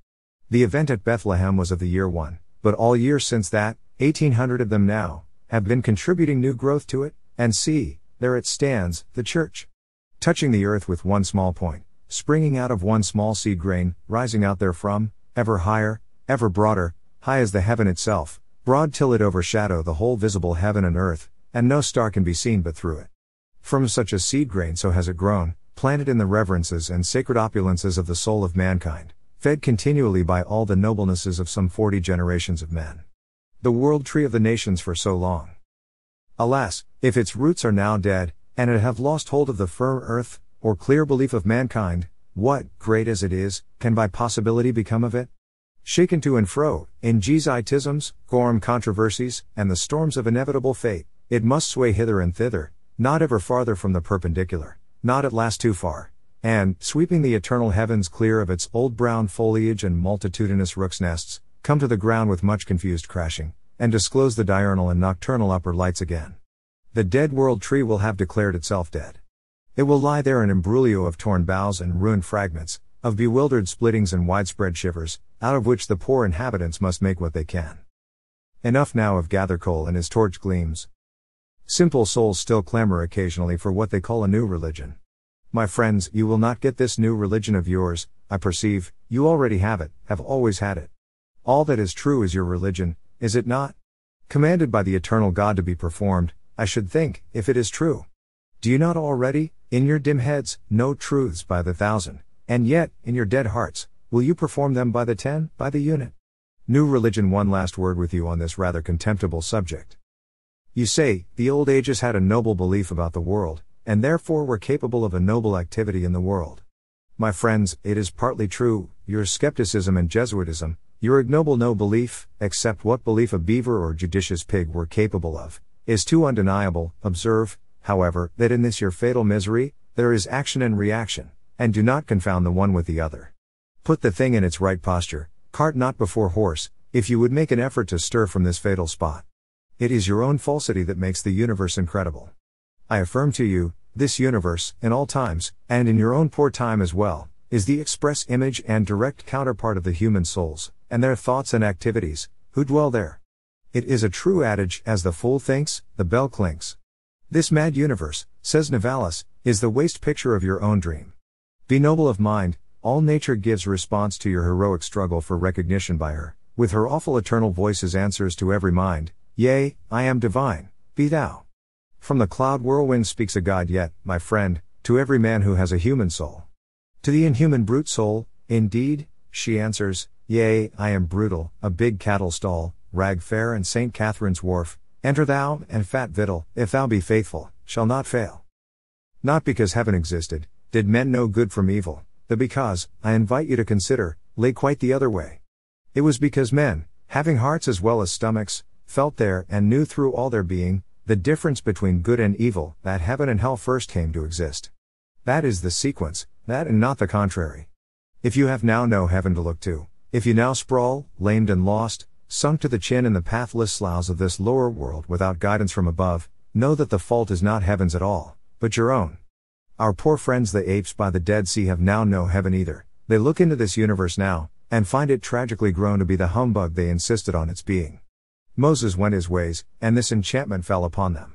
The event at Bethlehem was of the year 1, but all years since that, 1800 of them now, have been contributing new growth to it, and see, there it stands, the Church. Touching the earth with one small point, springing out of one small seed grain, rising out therefrom, ever higher, ever broader, high as the heaven itself, broad till it overshadow the whole visible heaven and earth, and no star can be seen but through it. From such a seed grain so has it grown, planted in the reverences and sacred opulences of the soul of mankind, fed continually by all the noblenesses of some 40 generations of men. The world tree of the nations for so long. Alas, if its roots are now dead, and it have lost hold of the firm earth, or clear belief of mankind, what, great as it is, can by possibility become of it? Shaken to and fro, in Jesuitisms, Gorm controversies, and the storms of inevitable fate, it must sway hither and thither, not ever farther from the perpendicular, not at last too far, and, sweeping the eternal heavens clear of its old brown foliage and multitudinous rooks' nests, come to the ground with much confused crashing, and disclose the diurnal and nocturnal upper lights again. The dead world tree will have declared itself dead. It will lie there an imbroglio of torn boughs and ruined fragments, of bewildered splittings and widespread shivers, out of which the poor inhabitants must make what they can. Enough now of Gathercole and his torch gleams. Simple souls still clamor occasionally for what they call a new religion. My friends, you will not get this new religion of yours, I perceive, you already have it, have always had it. All that is true is your religion, is it not? Commanded by the eternal God to be performed, I should think, if it is true. Do you not already, in your dim heads, know truths by the thousand, and yet, in your dead hearts, will you perform them by the 10, by the unit? New religion. One last word with you on this rather contemptible subject. You say, the old ages had a noble belief about the world, and therefore were capable of a noble activity in the world. My friends, it is partly true, your skepticism and Jesuitism, your ignoble no belief, except what belief a beaver or judicious pig were capable of, is too undeniable. Observe, however, that in this your fatal misery, there is action and reaction, and do not confound the one with the other. Put the thing in its right posture, cart not before horse, if you would make an effort to stir from this fatal spot. It is your own falsity that makes the universe incredible. I affirm to you, this universe, in all times, and in your own poor time as well, is the express image and direct counterpart of the human souls, and their thoughts and activities, who dwell there. It is a true adage, as the fool thinks, the bell clinks. This mad universe, says Novalis, is the waste picture of your own dream. Be noble of mind, all nature gives response to your heroic struggle for recognition by her, with her awful eternal voices answers to every mind, yea, I am divine, be thou. From the cloud whirlwind speaks a God yet, my friend, to every man who has a human soul. To the inhuman brute soul, indeed, she answers, yea, I am brutal, a big cattle stall, Rag Fair and St. Catherine's Wharf, enter thou, and fat victual, if thou be faithful, shall not fail. Not because heaven existed, did men know good from evil, the because, I invite you to consider, lay quite the other way. It was because men, having hearts as well as stomachs, felt there and knew through all their being, the difference between good and evil, that heaven and hell first came to exist. That is the sequence, that and not the contrary. If you have now no heaven to look to, if you now sprawl, lamed and lost, sunk to the chin in the pathless sloughs of this lower world without guidance from above, know that the fault is not heaven's at all, but your own. Our poor friends the apes by the Dead Sea have now no heaven either, they look into this universe now, and find it tragically grown to be the humbug they insisted on its being. Moses went his ways, and this enchantment fell upon them.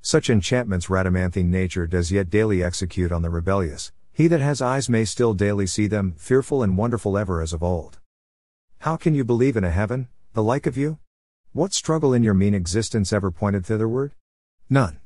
Such enchantments Radamanthine nature does yet daily execute on the rebellious, he that has eyes may still daily see them, fearful and wonderful ever as of old. How can you believe in a heaven, the like of you? What struggle in your mean existence ever pointed thitherward? None.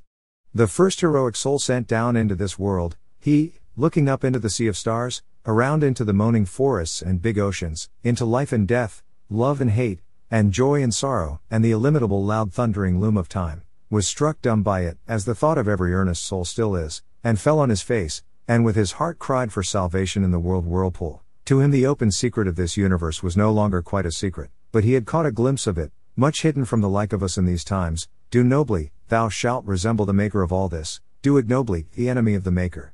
The first heroic soul sent down into this world, he, looking up into the sea of stars, around into the moaning forests and big oceans, into life and death, love and hate, and joy and sorrow, and the illimitable loud thundering loom of time, was struck dumb by it, as the thought of every earnest soul still is, and fell on his face, and with his heart cried for salvation in the world whirlpool. To him the open secret of this universe was no longer quite a secret, but he had caught a glimpse of it, much hidden from the like of us in these times. Do nobly, thou shalt resemble the maker of all this, do ignobly, the enemy of the maker.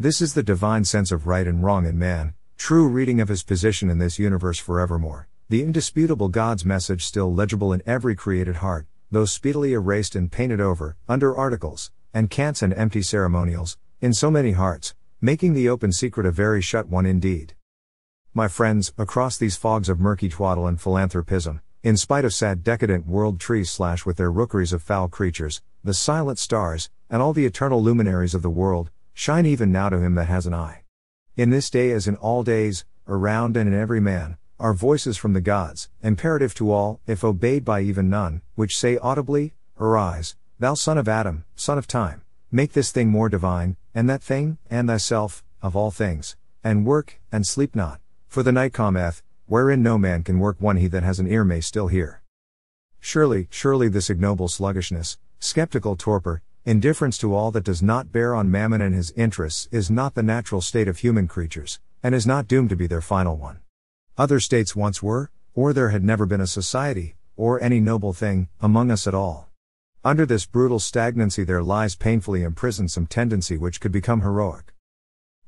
This is the divine sense of right and wrong in man, true reading of his position in this universe forevermore. The indisputable God's message still legible in every created heart, though speedily erased and painted over, under articles, and cants and empty ceremonials, in so many hearts, making the open secret a very shut one indeed. My friends, across these fogs of murky twaddle and philanthropism, in spite of sad decadent world trees slash with their rookeries of foul creatures, the silent stars, and all the eternal luminaries of the world, shine even now to him that has an eye. In this day as in all days, around and in every man, are voices from the gods, imperative to all, if obeyed by even none, which say audibly, Arise, thou son of Adam, son of time, make this thing more divine, and that thing, and thyself, of all things, and work, and sleep not, for the night cometh, wherein no man can work one he that has an ear may still hear. Surely, surely this ignoble sluggishness, skeptical torpor, indifference to all that does not bear on mammon and his interests is not the natural state of human creatures, and is not doomed to be their final one. Other states once were, or there had never been a society, or any noble thing, among us at all. Under this brutal stagnancy there lies painfully imprisoned some tendency which could become heroic.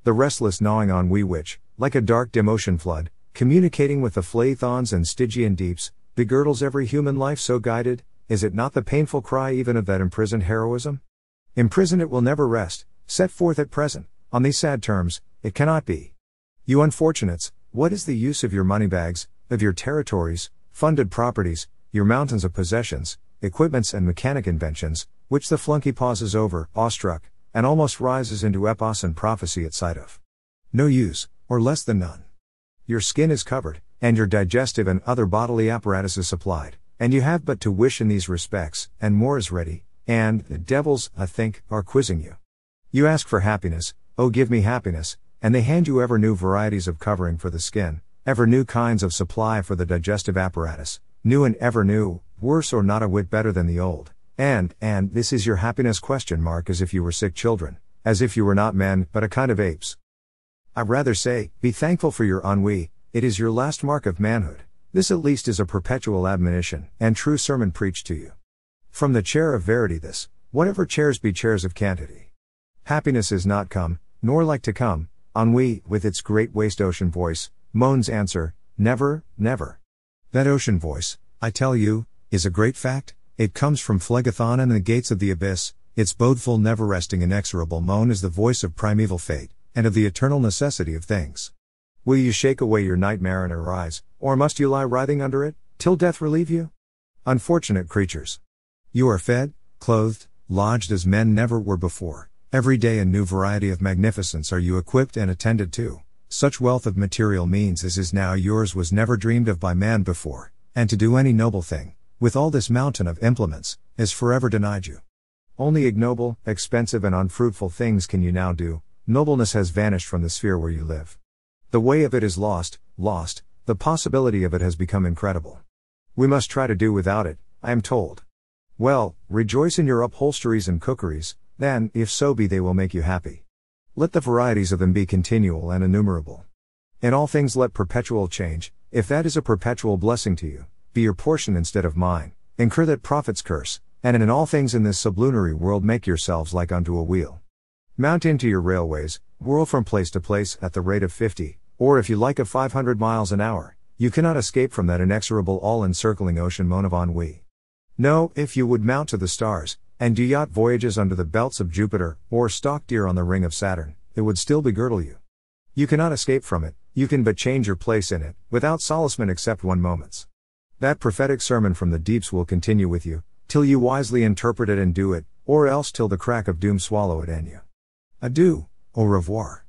The restless gnawing ennui which, like a dark dim ocean flood, communicating with the Phleethons and Stygian deeps, begirdles every human life so guided, is it not the painful cry even of that imprisoned heroism? Imprisoned it will never rest, set forth at present, on these sad terms, it cannot be. You unfortunates, what is the use of your money bags, of your territories, funded properties, your mountains of possessions, equipments and mechanic inventions, which the flunky pauses over, awestruck, and almost rises into epos and prophecy at sight of? No use, or less than none. Your skin is covered, and your digestive and other bodily apparatus is supplied, and you have but to wish in these respects, and more is ready, and the devils, I think, are quizzing you. You ask for happiness, oh give me happiness, and they hand you ever new varieties of covering for the skin, ever new kinds of supply for the digestive apparatus, new and ever new, worse or not a whit better than the old, and this is your happiness ? As if you were sick children, as if you were not men, but a kind of apes. I rather say, be thankful for your ennui, it is your last mark of manhood, this at least is a perpetual admonition, and true sermon preached to you. From the chair of verity this, whatever chairs be chairs of cantity. Happiness is not come, nor like to come, ennui, with its great waste ocean voice, moans answer, never, never. That ocean voice, I tell you, is a great fact, It comes from Phlegethon and the gates of the abyss, its bodeful never-resting inexorable moan is the voice of primeval fate, and of the eternal necessity of things. Will you shake away your nightmare and arise, or must you lie writhing under it, till death relieve you? Unfortunate creatures! You are fed, clothed, lodged as men never were before, every day a new variety of magnificence are you equipped and attended to, such wealth of material means as is now yours was never dreamed of by man before, and to do any noble thing, with all this mountain of implements, is forever denied you. Only ignoble, expensive and unfruitful things can you now do, nobleness has vanished from the sphere where you live. The way of it is lost, the possibility of it has become incredible. We must try to do without it, I am told. Well, rejoice in your upholsteries and cookeries, then, if so be they will make you happy. Let the varieties of them be continual and innumerable. In all things let perpetual change, if that is a perpetual blessing to you, be your portion instead of mine, incur that prophet's curse, and in all things in this sublunary world make yourselves like unto a wheel. Mount into your railways, whirl from place to place at the rate of 50, or if you like of 500 miles an hour, you cannot escape from that inexorable all-encircling ocean moan of ennui. No, if you would mount to the stars, and do yacht voyages under the belts of Jupiter, or stalk deer on the ring of Saturn, it would still begirdle you. You cannot escape from it, you can but change your place in it, without solacement except one moment's. That prophetic sermon from the deeps will continue with you, till you wisely interpret it and do it, or else till the crack of doom swallow it in you. Adieu, au revoir.